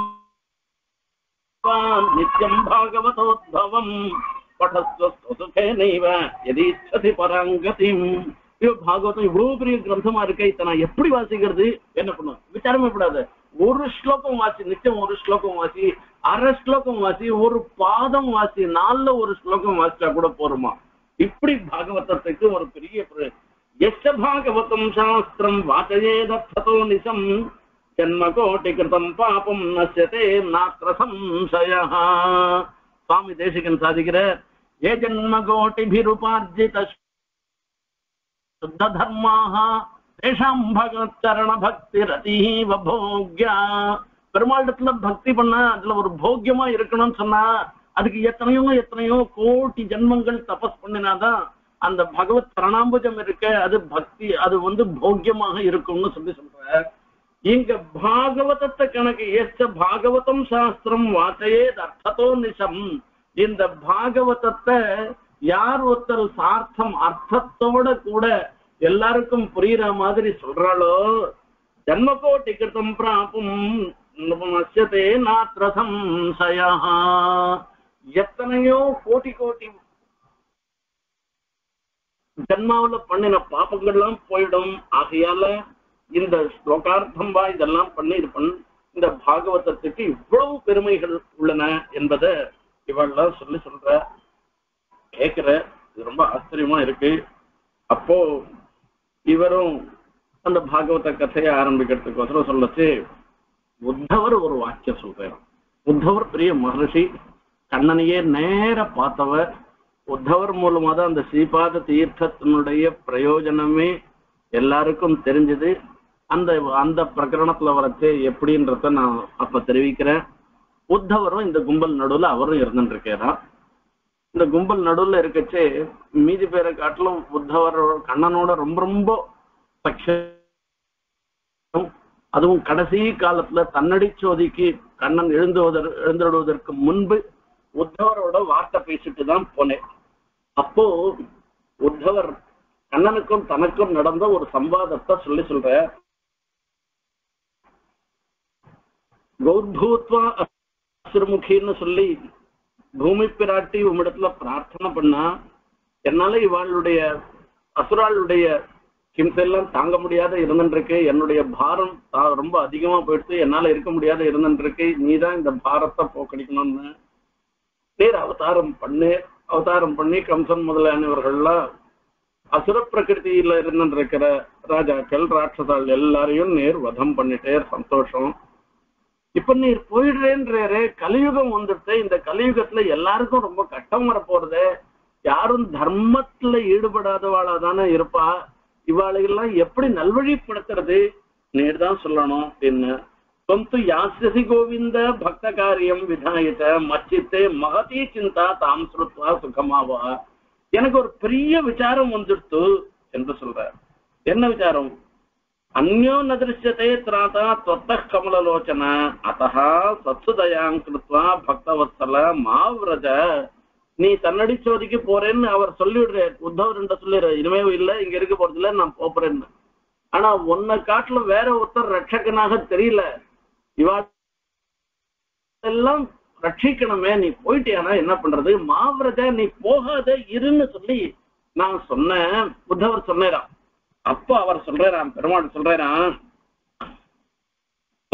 நித்யம் பாகவதோத்பவம் पठस्व यदि इच्छति परांगतिम भागवतम इव्वल ग्रंथमा इतना एप्पड़ी वासिक्किरदु विचारमे पड़ादु ओरु श्लोकम वासी नित्यम ओरु श्लोकम वासी अरे श्लोकम वासी ओरु पादम वासी नाल्ला ओरु श्लोकम वासिच्चा कूड पोरुमा इप्पड़ी भागवतत्तुक्कु ओरु पेरिय यश्च भागवतं शास्त्रं वाचयेदर्थतो निशं जन्मकोटिकृतं पापं नश्यते नात्र संशयः स्वामी देशिकन साधिक्किरार ये जन्मकोटिभिरुपार्जित शुद्ध धर्माः तेषां भगवच्चरण भक्तिरतिः वभोग्या பெருமாளத்துல பக்தி பண்ண அதுல ஒரு போக்யமா இருக்கணும்னு சொன்னா அதுக்கு எத்தனையோ கோடி ஜென்மங்கள் தபஸ் பண்ணினாதான் அந்த பகவத் சரணாம்புஜம் இருக்க அது பக்தி அது வந்து போக்யமாக இருக்கும்னு சொல்லி சொல்றார் இங்க பாகவதத்தை கணக்கு ஏச்ச பாகவதம் சாஸ்திரம் வாசையே அர்த்தத்தோ நிஷம் இந்த பாகவதத்தை யார் ஒருத்தர் சார்த்தம் அர்த்தத்தோட கூட எல்லாருக்கும் புரியுற மாதிரி சொல்றாளோ जन्मकोटिकृतं प्रापुं नपुंसते नात्र संशयः। यत्तनयो कोटि कोटि जन्मावल पण्णिन पापगळेल्लाम पोयिडुम। आगैयाल इंद श्लोकार्थम वा इदेल्लाम पण्णि इंद भागवतत्तुक्कु इव्वळवु पेरुमैगळ उल्लन एन्बदु इवळेल्लाम सोल्लि सोल्र केक्कुर इदु रोम्ब आश्चर्यमा इरुक्कु। अप्पो इवरुम अंद भागवत कथय आरंभिक्कறதுக்கு சொல்லுச்சு உத்தவர் ஒரு வாக்கிய சொல்றார்। உத்தவர் பெரிய மகரிஷி, கண்ணனையே நேர பார்த்தவர்। உத்தவர் மூலமா தான் அந்த ஸ்ரீபாத தீர்த்தத்தினுடைய பிரயோஜனமே எல்லாருக்கும் தெரிஞ்சது। அந்த அந்த பிரகரணத்துல வரது எப்படின்றத நான் அப்ப தெரிவிக்கிறேன்। உத்தவரும் இந்த கும்பல் நடுவுல அவரும் இருந்திருக்காராம்। இந்த கும்பல் நடுவுல இருக்கச்சே மீதி பேரை காட்டிலும் உத்தவர் கண்ணனோட ரொம்ப ரொம்ப அதுவும் கடைசி காலத்துல தன்னடி சோதிக்கு கண்ணன் எழுந்துடுவதற்கு முன்பு உத்தவரோட வார்த்தை பேசிட்டு தான் போனேன்। அப்போ உத்தவர் கண்ணனுக்கும் தனக்கும் நடந்த ஒரு சம்வாதத்தை சொல்லி சொல்ற। கௌர்பூத்வா அசுரமுகின்னு சொல்லி பூமி பிராட்டி உம்மிடத்துல பிரார்த்தனை பண்ணா, என்னால இவாளுடைய அசுராளுடைய கிம்செல்லாம் தாங்க முடியாத இருந்துருக்கு, என்னுடைய பாரம் ரொம்ப அதிகமா போயிடுச்சு, என்னால இருக்க முடியாத இருந்துருக்கு, நீதான் இந்த பாரத்தை போக்கடிக்கணும்னு நேர் அவதாரம் பண்ணி கம்சன் முதலானவர்கள்லாம் அசுர பிரகிருத்தியில இருந்துருக்கிற ராஜாக்கள் ராட்சசால் எல்லாரையும் நேர் வதம் பண்ணிட்டே சந்தோஷம்। இப்ப நீர் போயிடுறேன்றே, கலியுகம் வந்துட்டு இந்த கலியுகத்துல எல்லாருக்கும் ரொம்ப கட்டம் வர போறது, யாரும் தர்மத்துல ஈடுபடாதவாளா தானே இருப்பா, இவாளையெல்லாம் எப்படி நல்வழிப்படுத்துறது நேர் தான் சொல்லணும் அப்படின்னு தொந்து யாசி கோவிந்த பக்த காரியம் விதாயிட்ட மச்சித்தே மகதி சிந்தா தாம் சுருத்வா சுகமாவா। எனக்கு ஒரு பெரிய விசாரம் வந்துடுத்து என்று சொல்ற। என்ன விசாரம்? அந்யோ நதிருஷ்யத்தை திராதா தொத்த கமலலோச்சன அத்தா சத்சுதயாங் கிருத்வா பக்தவத்சல மாவிரஜ। நீ தன்னடி சோதிக்கு போறேன்னு அவர் சொல்லிடுற, உத்தவர் என்று சொல்லிடுற, இனிமே இல்லை இங்க இருக்க போறதுல நான் போறேன்னு। ஆனா உன்னை காட்டுல வேற ஒருத்தர் ரட்சகனாக தெரியல, இவெல்லாம் ரட்சிக்கணுமே, நீ போயிட்டியானா என்ன பண்றது, மாவிரத நீ போகாத இருன்னு சொல்லி நான் சொன்னேன், உத்தவர் சொன்னேராம்। அப்ப அவர் சொல்றாராம், பெருமாள் சொல்றாராம்,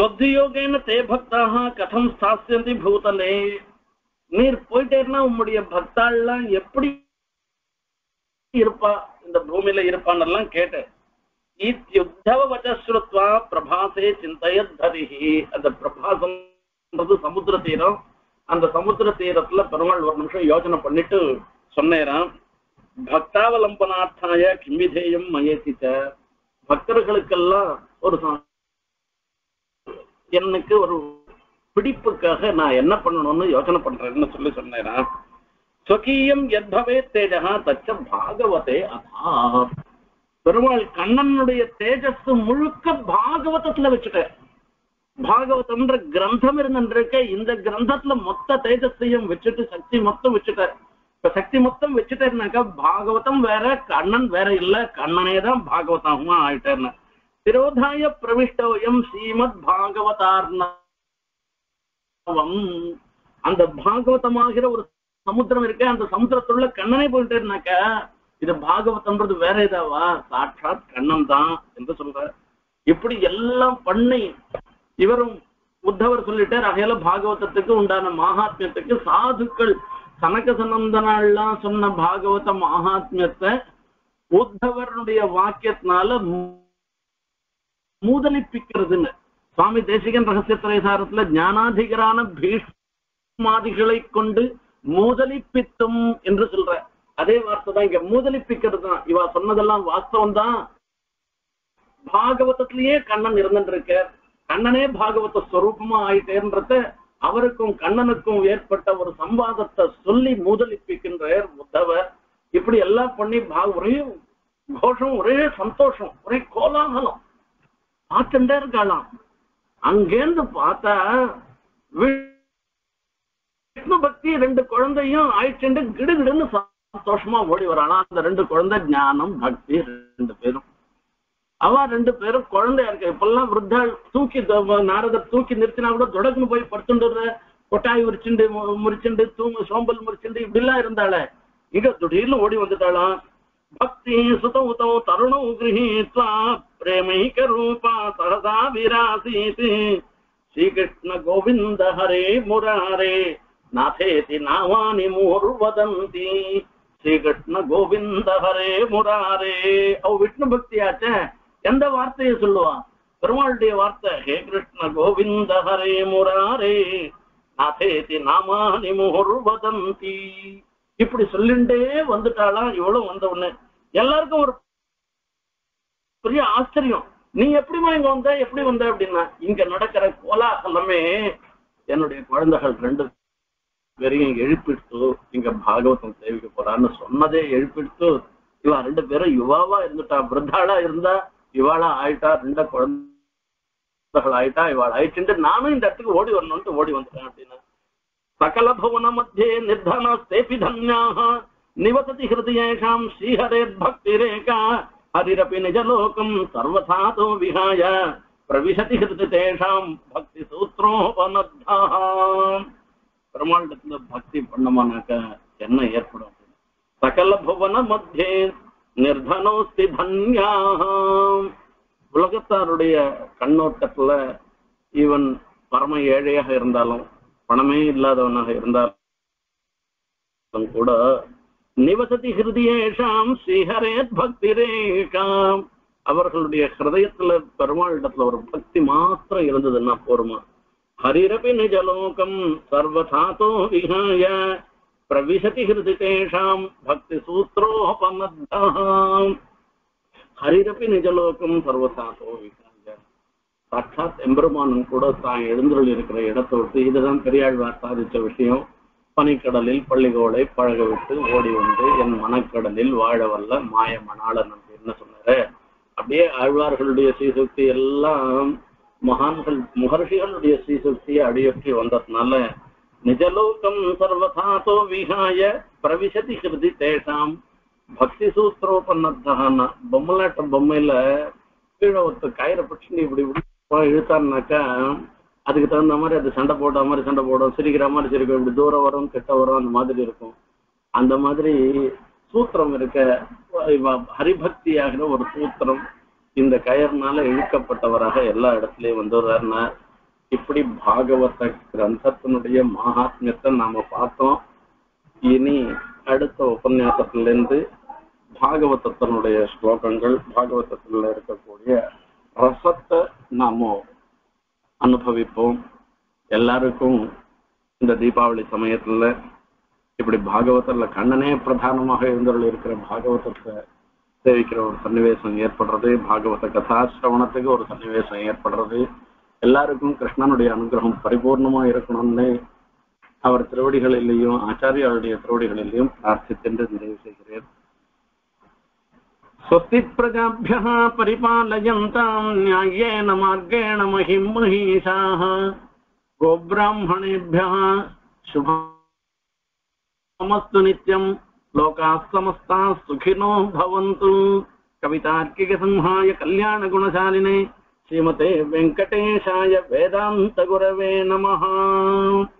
சொத்தியோகேன தே பக்தாக கதம் ஸ்தாசியந்தி பூதலே। நீர் போயிட்டேன்னா உம்முடைய பக்தாள்லாம் எப்படி இருப்பா, இந்த பூமியில இருப்பான்னெல்லாம் கேட்டேன்। யுத்தவ வச்சஸ்ருத்வா பிரபாசே சிந்தையத்தரிஹி। அந்த பிரபாசம்ன்றது சமுத்திர தீரம், அந்த சமுத்திர தீரத்துல பெருமாள் ஒரு நிமிஷம் யோஜனை பண்ணிட்டு சொன்னேராம், பக்தாவலம்பனார்த்தாய கிம்விதேயம் மயேசிச்ச। பக்தர்களுக்கெல்லாம் ஒரு எனக்கு ஒரு பிடிப்புக்காக நான் என்ன பண்ணணும்னு யோசனை பண்றேன்னு சொல்லி சொன்னேனா, சொகீயம் எத்பவே தேஜஹா தச்ச பாகவதே அதா। பெருமாள் கண்ணனுடைய தேஜஸ் முழுக்க பாகவதத்துல வச்சுட்டேன்। பாகவதம்ன்ற கிரந்தம் இருந்துருக்க, இந்த கிரந்தத்துல மொத்த தேஜஸையும் வச்சுட்டு சக்தி மொத்தம் வச்சுட்டேன்। இப்ப சக்தி மொத்தம் வச்சுட்டேன்னாக்கா பாகவதம் வேற கண்ணன் வேற இல்ல, கண்ணனே தான் பாகவதமா ஆயிட்டேன்னு। திரோதாய பிரவிஷ்டோயம் ஸ்ரீமத் பாகவதார்ண। அந்த பாகவதமாகிற ஒரு சமுத்திரம் இருக்க, அந்த சமுத்திரத்துள்ள கண்ணனை போயிட்டேனாக்க இது பாகவதம்ன்றது வேற ஏதாவா, சாட்சாத் கண்ணன் தான் என்று சொல்ற। இப்படி எல்லாம் பண்ணி இவரும் உத்தவர் சொல்லிட்டார், அகையில பாகவதத்துக்கு உண்டான மகாத்மியத்துக்கு சாதுக்கள் சனக சனந்தனாலாம் சொன்ன பாகவத மகாத்மியத்தை உத்தவருடைய வாக்கியத்தினால மூதலிப்பிக்கிறதுன்னு சுவாமி தேசிகன் ரகசிய திரைசாரத்துல ஞானாதிகரான பீஷ்மாதிகளை கொண்டு மூதலிப்பித்தும் என்று சொல்ற அதே வார்த்தை தான் இங்க, மூதலிப்பிக்கிறது தான்। இவா சொன்னதெல்லாம் வாஸ்தவம் தான், பாகவதத்திலேயே கண்ணன் இருந்துருக்க, கண்ணனே பாகவத ஸ்வரூபமா ஆயிட்டேன்றத அவருக்கும் கண்ணனுக்கும் ஏற்பட்ட ஒரு சம்வாதத்தை சொல்லி மூதலிப்பிக்கின்ற உத்தவர்। இப்படி எல்லாம் பண்ணி ஒரே கோஷம், ஒரே சந்தோஷம், ஒரே கோலாகலம் பார்த்துட்டே இருக்கலாம்। அங்கேருந்து பார்த்தா விஷ்ணு பக்தி ரெண்டு குழந்தையும் ஆயிடுச்சுண்டு கிடுகிடுன்னு சந்தோஷமா ஓடி வரானா, அந்த ரெண்டு குழந்தை ஞானம் பக்தி ரெண்டு பேரும்। वृद्धा तूकी नारद तूकी ना कोटाई मुरीचंड तूंग सोमल मुरीचंड इपा इं दिल ओडि वंदा भक्ति सुत उत तरुण गृहीत्वा प्रेमैक रूपा सहसा विरासीत् श्रीकृष्ण गोविंद हरे मुरारे नाथेति नावानि मुहुर्वदन्ति श्रीकृष्ण गोविंद हरे मुरारे विष्णु भक्ति आचे एंद वार्ते सोल्वा பெருமாளுடைய வார்த்தை ஹே கிருஷ்ண கோவிந்த ஹரே முராரே நாதேதி நாமானி முஹுர்வதந்தி இப்படி சொல்லிண்டே வந்துட்டாலாம் இவ்வளவு வந்த உடனே எல்லாருக்கும் ஒரு பெரிய ஆச்சரியம் நீ எப்படிமா இங்க வந்த எப்படி வந்த அப்படின்னா இங்க நடக்கிற கோலாகலமே என்னுடைய குழந்தைகள் ரெண்டு பேரையும் இங்க எழுப்பிட்டு இங்க பாகவதம் சேவிக்க போறான்னு சொன்னதே எழுப்பிட்டு இவன் ரெண்டு பேரும் யுவாவா இருந்துட்டா விருத்தாளா இருந்தா இவாளா ஆயிட்டா ரெண்ட குழந்தைகள் ஆயிட்டா இவாள் ஆயிடுச்சுட்டு நானும் இந்த இடத்துக்கு ஓடி வரணும்னு ஓடி வந்துட்டேன் அப்படின்னா சகல புவன மத்தியே நிர்தனஸ்தேபி தன்யாக நிவசதி ஹிருதயேஷாம் ஸ்ரீஹரே பக்திரேகா ஹரிரபி நிஜலோகம் சர்வதாதோ விஹாய பிரவிசதி ஹிருதயேஷாம் பக்தி சூத்ரோபநத்தாக பெருமாளத்துல பக்தி பண்ணமானாக்க என்ன ஏற்படும் சகல புவன மத்தியே निर्धनोस्ति धन्याः उलगत्तारुடைய கண்ணோட்டத்துல இவன் பரம ஏழையாக இருந்தாலும் பணமே இல்லாதவனாக இருந்தாலும் கூட நிவசதி ஹிருதயேஷாம் ஸ்ரீஹரேத் பக்திரேகாம் அவர்களுடைய இதயத்துல பெருமாளிடத்துல ஒரு பக்தி மாத்திரம் இருந்ததுன்னா போருமா ஹரிரபி நிஜலோகம் சர்வதாதோ விஹாய प्रविशति हृदितेषां भक्ति सूत्रोपमद्धां हरिरपि निजलोकं सर्वसातो विकाय साक्षात् एम्ब्रमानन कूड तान एळुंदुल इरुक्किற இடத்தோடு இதுதான் பெரியாழ்வார் சாதிச்ச விஷயம் பனிக்கடலில் பள்ளிகோளை பழகவிட்டு ஓடி வந்து என் மனக்கடலில் வாழவல்ல மாயமணாளன் என்ன சொன்னாரு அப்படியே ஆழ்வார்களுடைய சீசக்தி எல்லாம் மகான்கள் மகர்ஷிகளுடைய சீசக்தியை அடியொற்றி வந்ததனால निजलोकं सर्वथातो विहाय प्रविशति हृदि तेषां भक्ति सूत्रोपन्नद्धः बोम्मलाट बोम्मैल कीड़े कयरे पिछड़ी इप्पடி இழுத்தான்னாக்கா அதுக்கு தகுந்த மாதிரி அது சண்டை போடுற மாதிரி சண்டை போடும் சிரிக்கிற மாதிரி சிரிக்கும் இப்படி தூரம் வரும் கிட்ட வரும் அந்த மாதிரி இருக்கும் அந்த மாதிரி சூத்திரம் இருக்க ஹரிபக்தியாகிற ஒரு சூத்திரம் இந்த கயர்னால இழுக்கப்பட்டவராக எல்லா இடத்துலையும் வந்துடுறாருன்னா इप्पड़ी भागवत ग्रंथत्तिनुடைய महात्म्यத்தை நாம பார்த்தோம் இனி அடுத்த உபன்யாசத்திலிருந்து भागवतत्तिனுடைய ஸ்லோகங்கள் भागवतத்தில் இருக்கக்கூடிய ரசத்தை நாம அனுபவிப்போம் எல்லாருக்கும் இந்த தீபாவளி சமயத்துல இப்படி भागवतல கண்ணனே பிரதானமாக இருந்தருளி இருக்கிற भागवतத்தை சேவிக்கிற ஒரு சன்னிவேஷம் ஏற்படுறது भागवत கதா ஸ்ரவணத்துக்கு ஒரு சன்னிவேஷம் ஏற்படுறது எல்லாருக்கும் கிருஷ்ணனுடைய அனுகிரகம் பரிபூர்ணமா இருக்கணும்னு அவர் திருவடிகளிலேயும் ஆச்சாரியாளுடைய திருவடிகளிலேயும் பிரார்த்தித்தென்று நிறைவு செய்கிறேன் ஸ்வஸ்தி பிரஜாப்யஹ பரிபாலயந்தாம் ஞாயேன மார்கேண மஹிம் மஹீஷாஹ கோப்ராஹ்மணேப்யஹ சுபமஸ்து நித்யம் லோகாः சமஸ்தாः சுகினோ பவந்து கவிதார்க்கிக சம்ஹாய கல்யாண குணசாலினே श्रीमते वेंकटेशाय वेदांत गुरवे नमः।